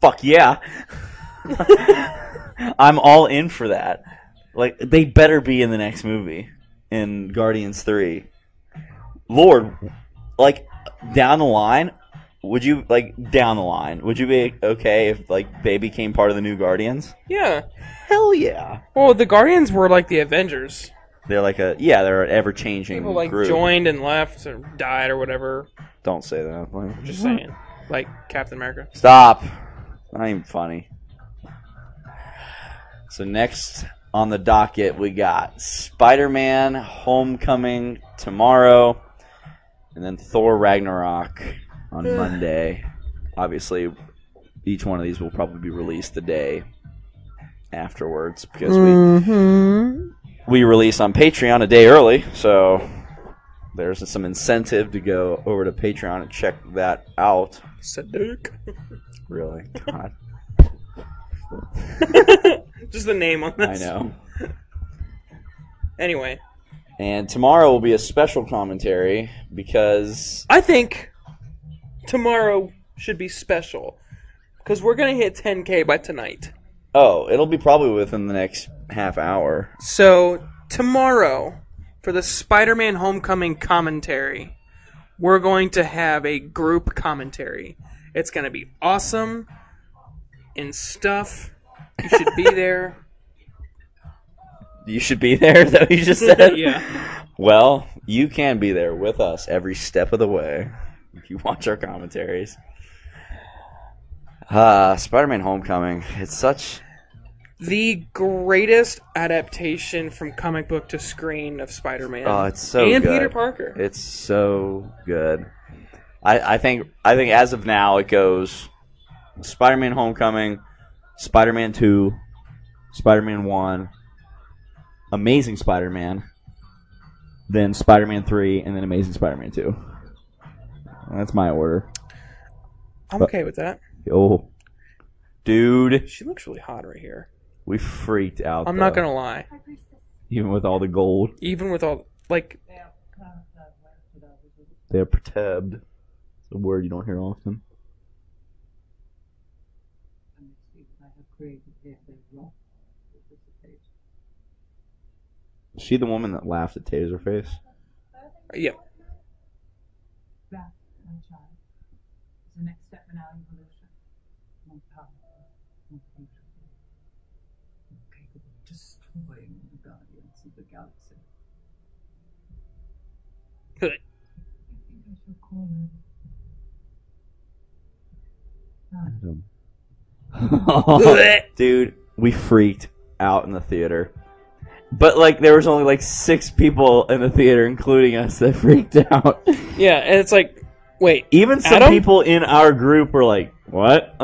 Fuck yeah. I'm all in for that. Like, they better be in the next movie, in Guardians 3. Lord, like, down the line, would you, like, down the line, would you be okay if, like, they became part of the new Guardians? Yeah. Hell yeah. Well, the Guardians were like the Avengers. They're like a, yeah, they're an ever-changing group. People, like, joined and left or died or whatever. Don't say that. I'm just saying. Like, Captain America. Stop. Not even funny. So next on the docket, we got Spider-Man Homecoming tomorrow, and then Thor Ragnarok on Monday. Obviously, each one of these will probably be released the day afterwards, because we release on Patreon a day early, so there's some incentive to go over to Patreon and check that out. Saduk. Really? God. Just the name on this. I know. Anyway. And tomorrow will be a special commentary because... I think tomorrow should be special because we're going to hit 10K by tonight. Oh, it'll be probably within the next half hour. So, tomorrow, for the Spider-Man Homecoming commentary, we're going to have a group commentary. It's going to be awesome and stuff. You should be there. You should be there, though, you just said? Yeah. Well, you can be there with us every step of the way if you watch our commentaries. Spider-Man Homecoming. It's such... the greatest adaptation from comic book to screen of Spider-Man. Oh, it's so good. And Peter Parker. It's so good. I think as of now it goes Spider-Man Homecoming, Spider-Man 2, Spider-Man 1, Amazing Spider-Man, then Spider-Man 3, and then Amazing Spider-Man 2. That's my order. I'm okay with that. Oh, dude. She looks really hot right here. We freaked out. I'm not gonna lie. Even with all the gold. Even with all, like, they're perturbed. It's a word you don't hear often. Is she the woman that laughed at Taserface? Yeah. That, my child, is the next step in our evolution. More powerful, more beautiful, more capable of destroying the Guardians of the Galaxy. I think I shall call him. Dude, we freaked out in the theater. But, like, there was only, like, 6 people in the theater, including us, that freaked out. Yeah, and it's like, wait, even some people in our group were like, what?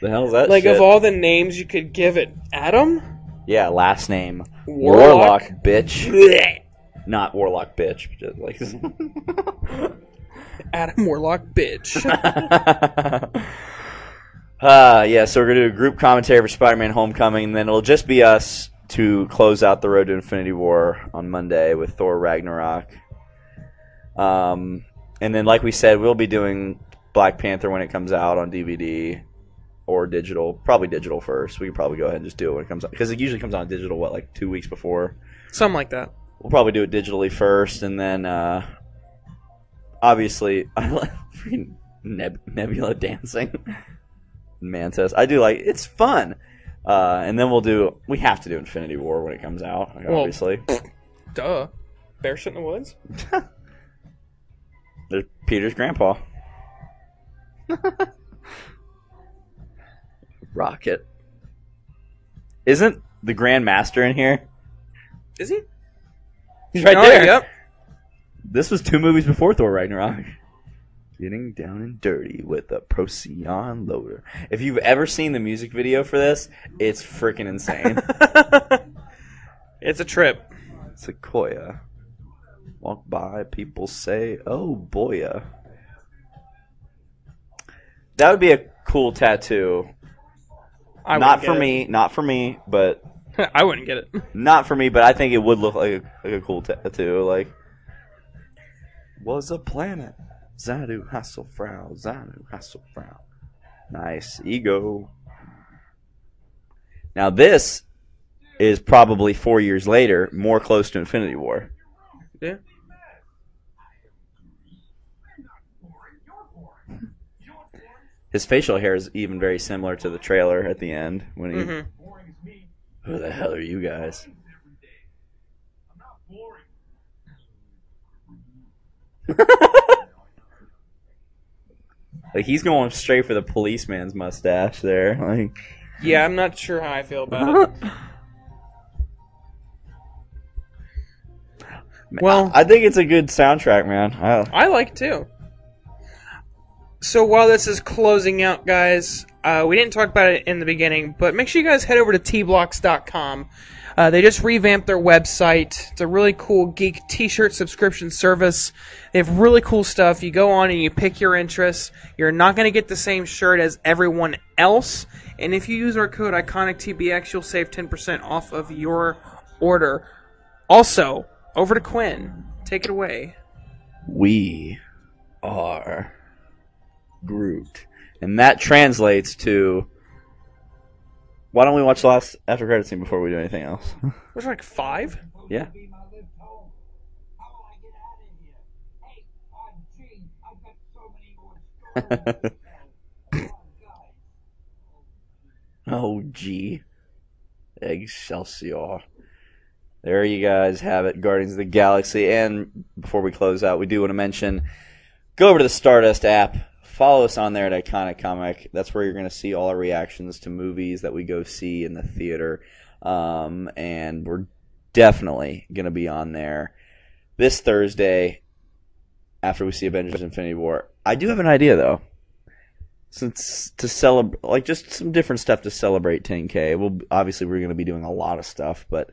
The hell's that like, shit? Of all the names you could give it, Adam? Yeah, last name. Warlock bitch. Blech. Not Warlock, bitch. Just like... Adam Warlock, bitch. Yeah, so we're going to do a group commentary for Spider-Man Homecoming, and then it'll just be us to close out the road to Infinity War on Monday with Thor Ragnarok. And then, like we said, we'll be doing Black Panther when it comes out on DVD or digital. Probably digital first. We can probably go ahead and just do it when it comes out. Because it usually comes out on digital, what, like 2 weeks before? Something like that. We'll probably do it digitally first, and then, obviously, I like freaking Nebula dancing. Mantis. I do like, it's fun. And then we'll do, we have to do Infinity War when it comes out, like, well, obviously. Duh. Bear shit in the woods? There's Peter's grandpa. Rocket. Isn't the Grand Master in here? Is he? He's right there. Yep. This was 2 movies before Thor Ragnarok. Getting down and dirty with a Procyon loader. If you've ever seen the music video for this, it's freaking insane. It's a trip. Sequoia. Walk by, people say, oh boya. That would be a cool tattoo. Not for me, but... I wouldn't get it. Not for me, but I think it would look like a cool tattoo. Like, was a planet. Zanu Hasselfrau, Zanu Hasselfrau. Nice. Ego. Now this is probably 4 years later, more close to Infinity War. Yeah. His facial hair is even very similar to the trailer at the end when he. Who the hell are you guys? Like, he's going straight for the policeman's mustache there. Like, yeah, I'm not sure how I feel about it. Well, I think it's a good soundtrack, man. I like it too. So while this is closing out, guys, we didn't talk about it in the beginning, but make sure you guys head over to tblocks.com. They just revamped their website. It's a really cool geek t-shirt subscription service. They have really cool stuff. You go on and you pick your interests. You're not going to get the same shirt as everyone else. And if you use our code IconicTBX, you'll save 10% off of your order. Also, over to Quinn. Take it away. We are... Groot. And that translates to, why don't we watch the last after credit scene before we do anything else? There's like 5? Yeah. Oh, gee. Excelsior. There you guys have it, Guardians of the Galaxy. And before we close out, we do want to mention, go over to the Stardust app. Follow us on there at Iconic Comic. That's where you're going to see all our reactions to movies that we go see in the theater. And we're definitely going to be on there this Thursday after we see Avengers Infinity War. I do have an idea, though. Since to celebrate, like, just some different stuff to celebrate 10K. Well, obviously, we're going to be doing a lot of stuff. But,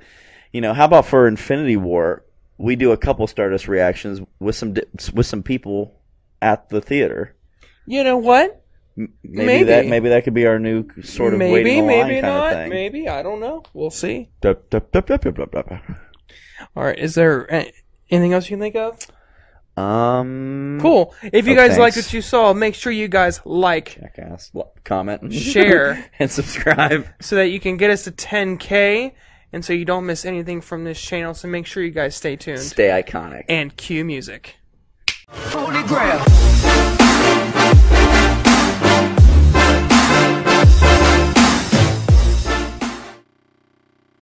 you know, how about for Infinity War, we do a couple Stardust reactions with some people at the theater. You know what? Maybe that could be our new sort of waiting in line kind of thing. Maybe, I don't know. We'll see. All right, is there anything else you can think of? Cool. If you guys liked what you saw, make sure you guys like, comment, share, and subscribe so that you can get us to 10K and so you don't miss anything from this channel. So make sure you guys stay tuned. Stay iconic. And cue music. Holy grail.